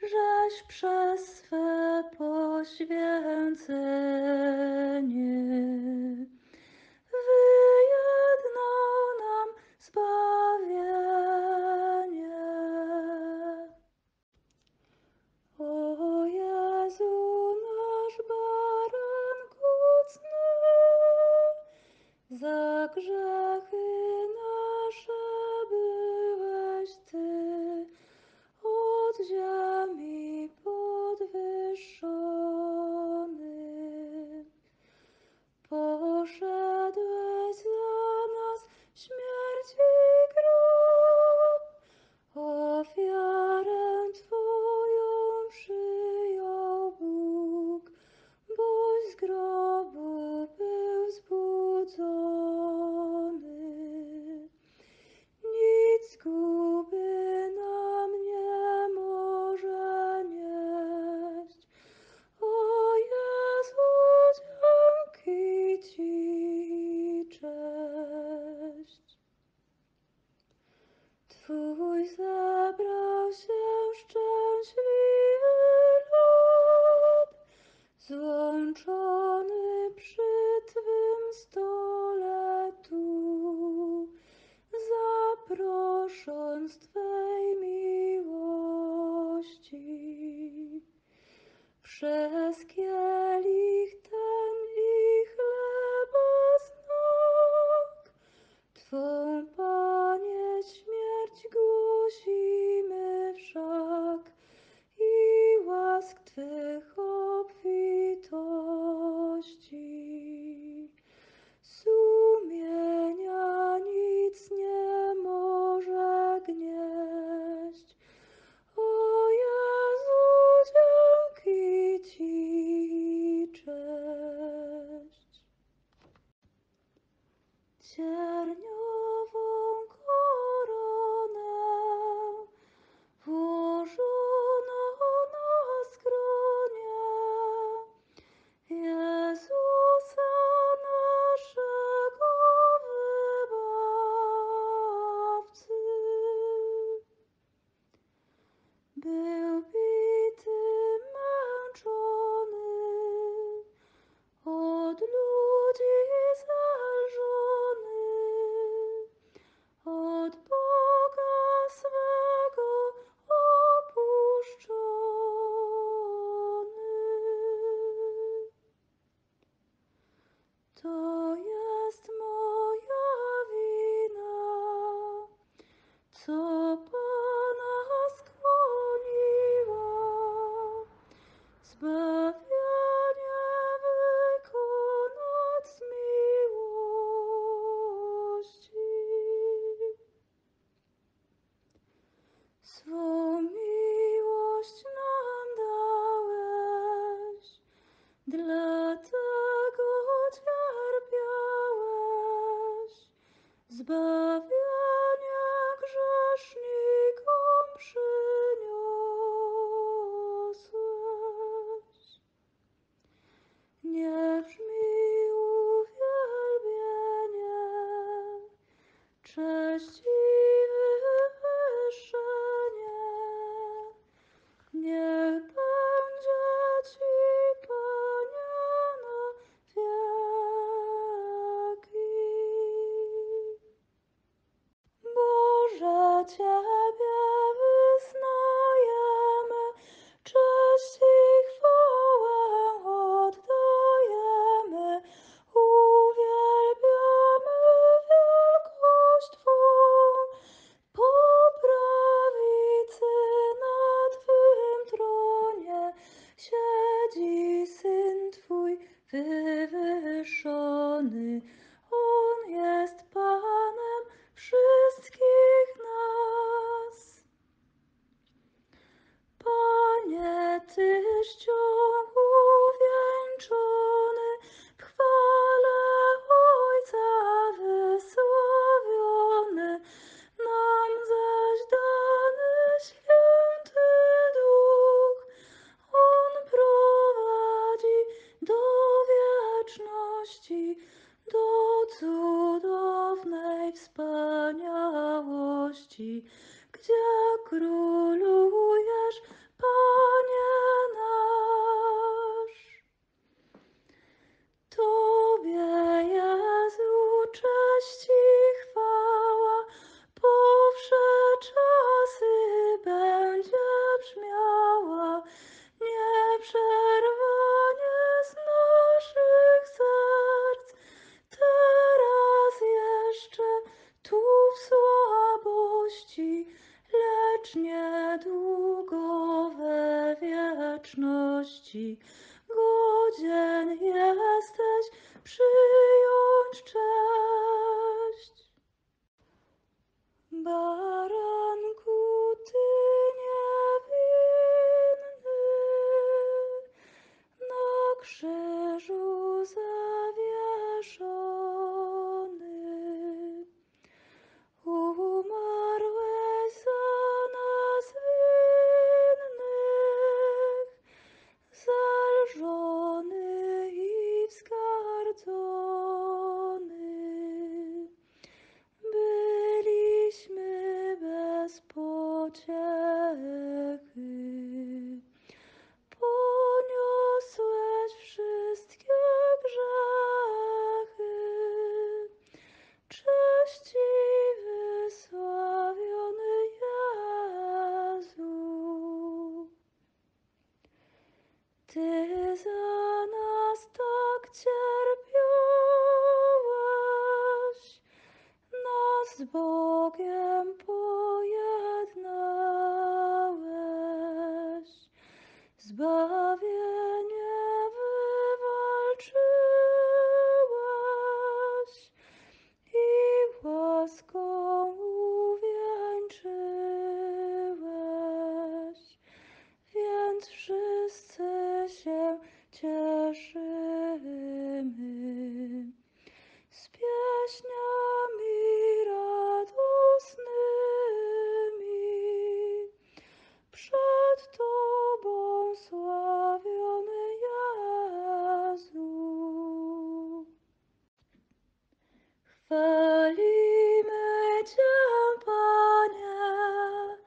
żeś przez swe poświęcenie wyjednał nam zbawienie. O Jezu, nasz Baranku cny, za grzechy nasze byłeś Ty od ziemi podwyższony. Poszedłeś za nas śmierć i grób, ofiarę Twoją przyjął Bóg, boś z grobu był zbudzony. Nic zguby nam nie może nieść. O Jezu, dzięki Ci cześć. Twój zebrał się szczęśliwy lud, złączony przy Twym stole tu, zaproszon z Twej miłości. Przez kielich ten i chleba z nóg Twą, Panie, śmierć głosimy wszak i łask Twych obfitości. Sumienia nic nie może gnieść. O Jezu, dzięki Ci. wieczności. Godzien jesteś przyjąć cześć. Baranku Ty niewinny, na krzyżu zawieszony, umarłeś za nas winnych, zalżony i wzgardzony. Byliśmy bez pociechy, poniosłeś wszystkie grzechy. Szczęśliwy, sławiony Jezu, Ty za nas tak cierpiałeś, nas z Bogiem pojednałeś, zbawienie wywalczyłeś i łaską uwieńczyłeś, więc wszyscy się cieszymy z pieśniami radosnymi przed Tobą, sławiony Jezu. Chwalimy Cię, Panie,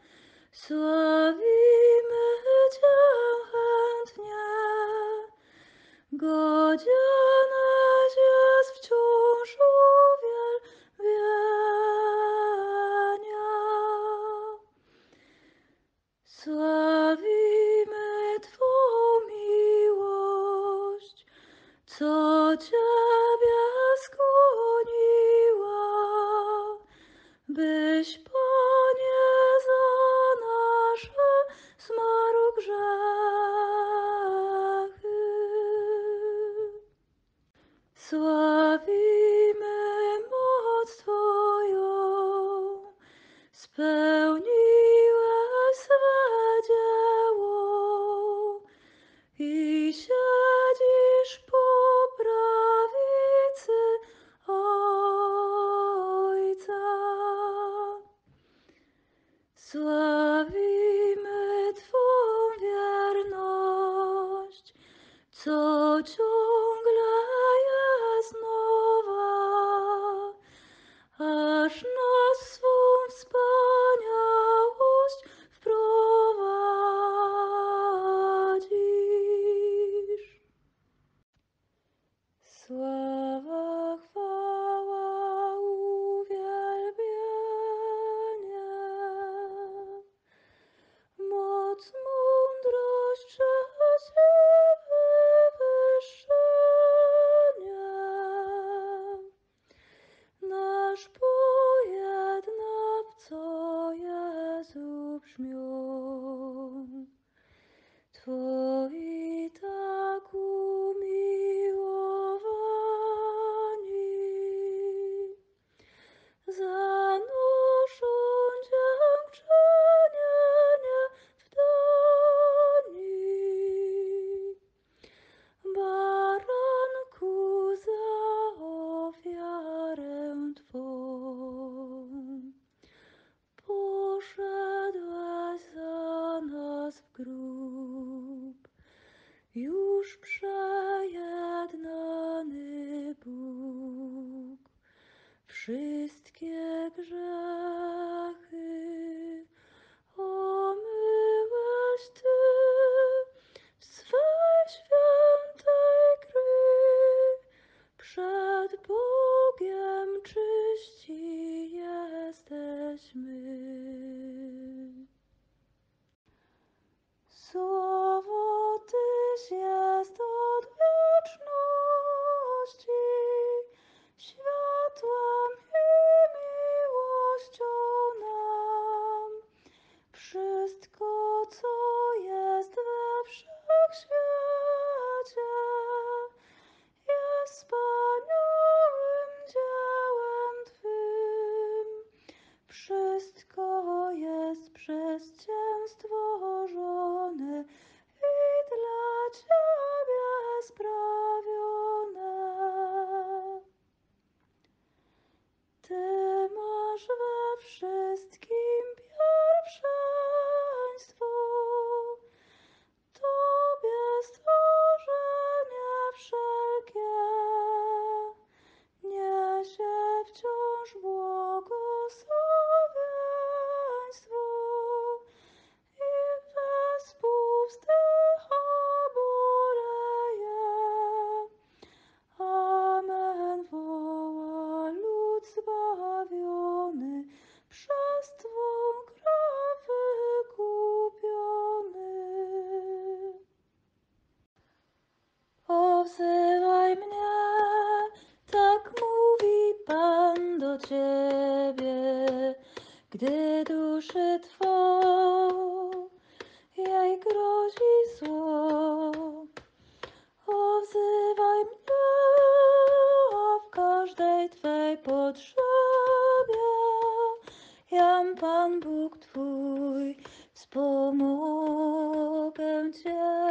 sławimy Cię chętnie. Godzieneś jest wciąż uwielbienia. Sławimy Twą miłość, co Ciebie skłoniła, byś, Panie, za nasze zmarł grzechy. Sławimy moc Twoją, spełniłeś swe dzieło i siedzisz po prawicy Ojca. Sławimy Twą wierność, co ciągle jest nowa, aż nas swą wspaniałość wprowadzisz. Sława, chwała, uwielbienie, moc, mądrość, szczęście, wywyższenie. Nasz pojednak, co Jezu brzmią, Twoi tak umiłowani zanoszą dziękczynienie w doni. Baranku, za ofiarę Twą poszedłeś za nas w grób, już przejednany Bóg, wszystkie grzechy omyłeś Ty w swej świętej krwi. Przed Bogiem czyści jesteśmy. Słowo Tyś jest od wieczności, światłem i miłością. gdy duszy twą jej grozi zło. Wzywaj mnie w każdej Twej potrzebie, jam Pan Bóg Twój, wspomogę Cię.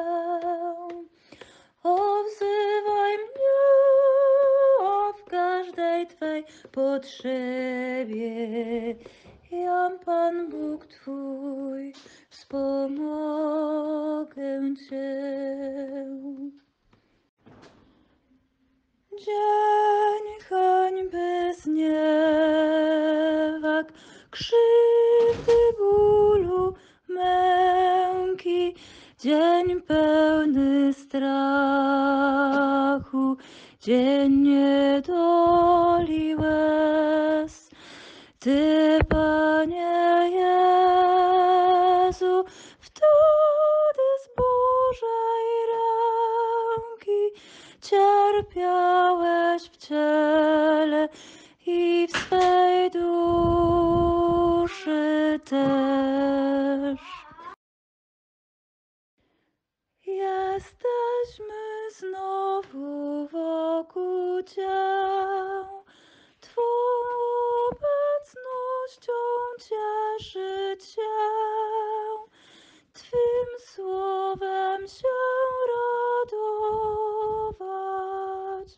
Wzywaj mnie w każdej Twej potrzebie, jam Pan Bóg Twój, wspomogę Cię. Dzień hańby, zniewag, krzywdy, bólu, męki, dzień pełny strachu, dzień niedoli, łez. Ty, Panie Jezu, wtedy z Bożej ręki cierpiałeś w ciele i w swej duszy też. Jesteśmy znowu wokół Cię, Twą obecnością cieszyć się, Twym słowem się radować.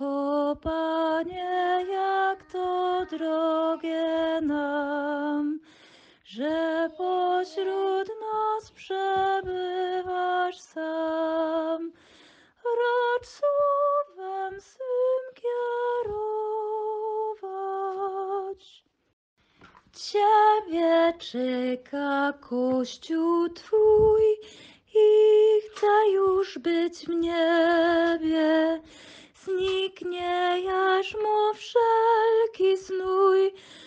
O Panie, jak to drogie nam, że pośród nas przebywasz sam, racz słowem swym kierować. Ciebie czeka Kościół Twój i chce już być w niebie. Zniknie jarzmo wszelki znój,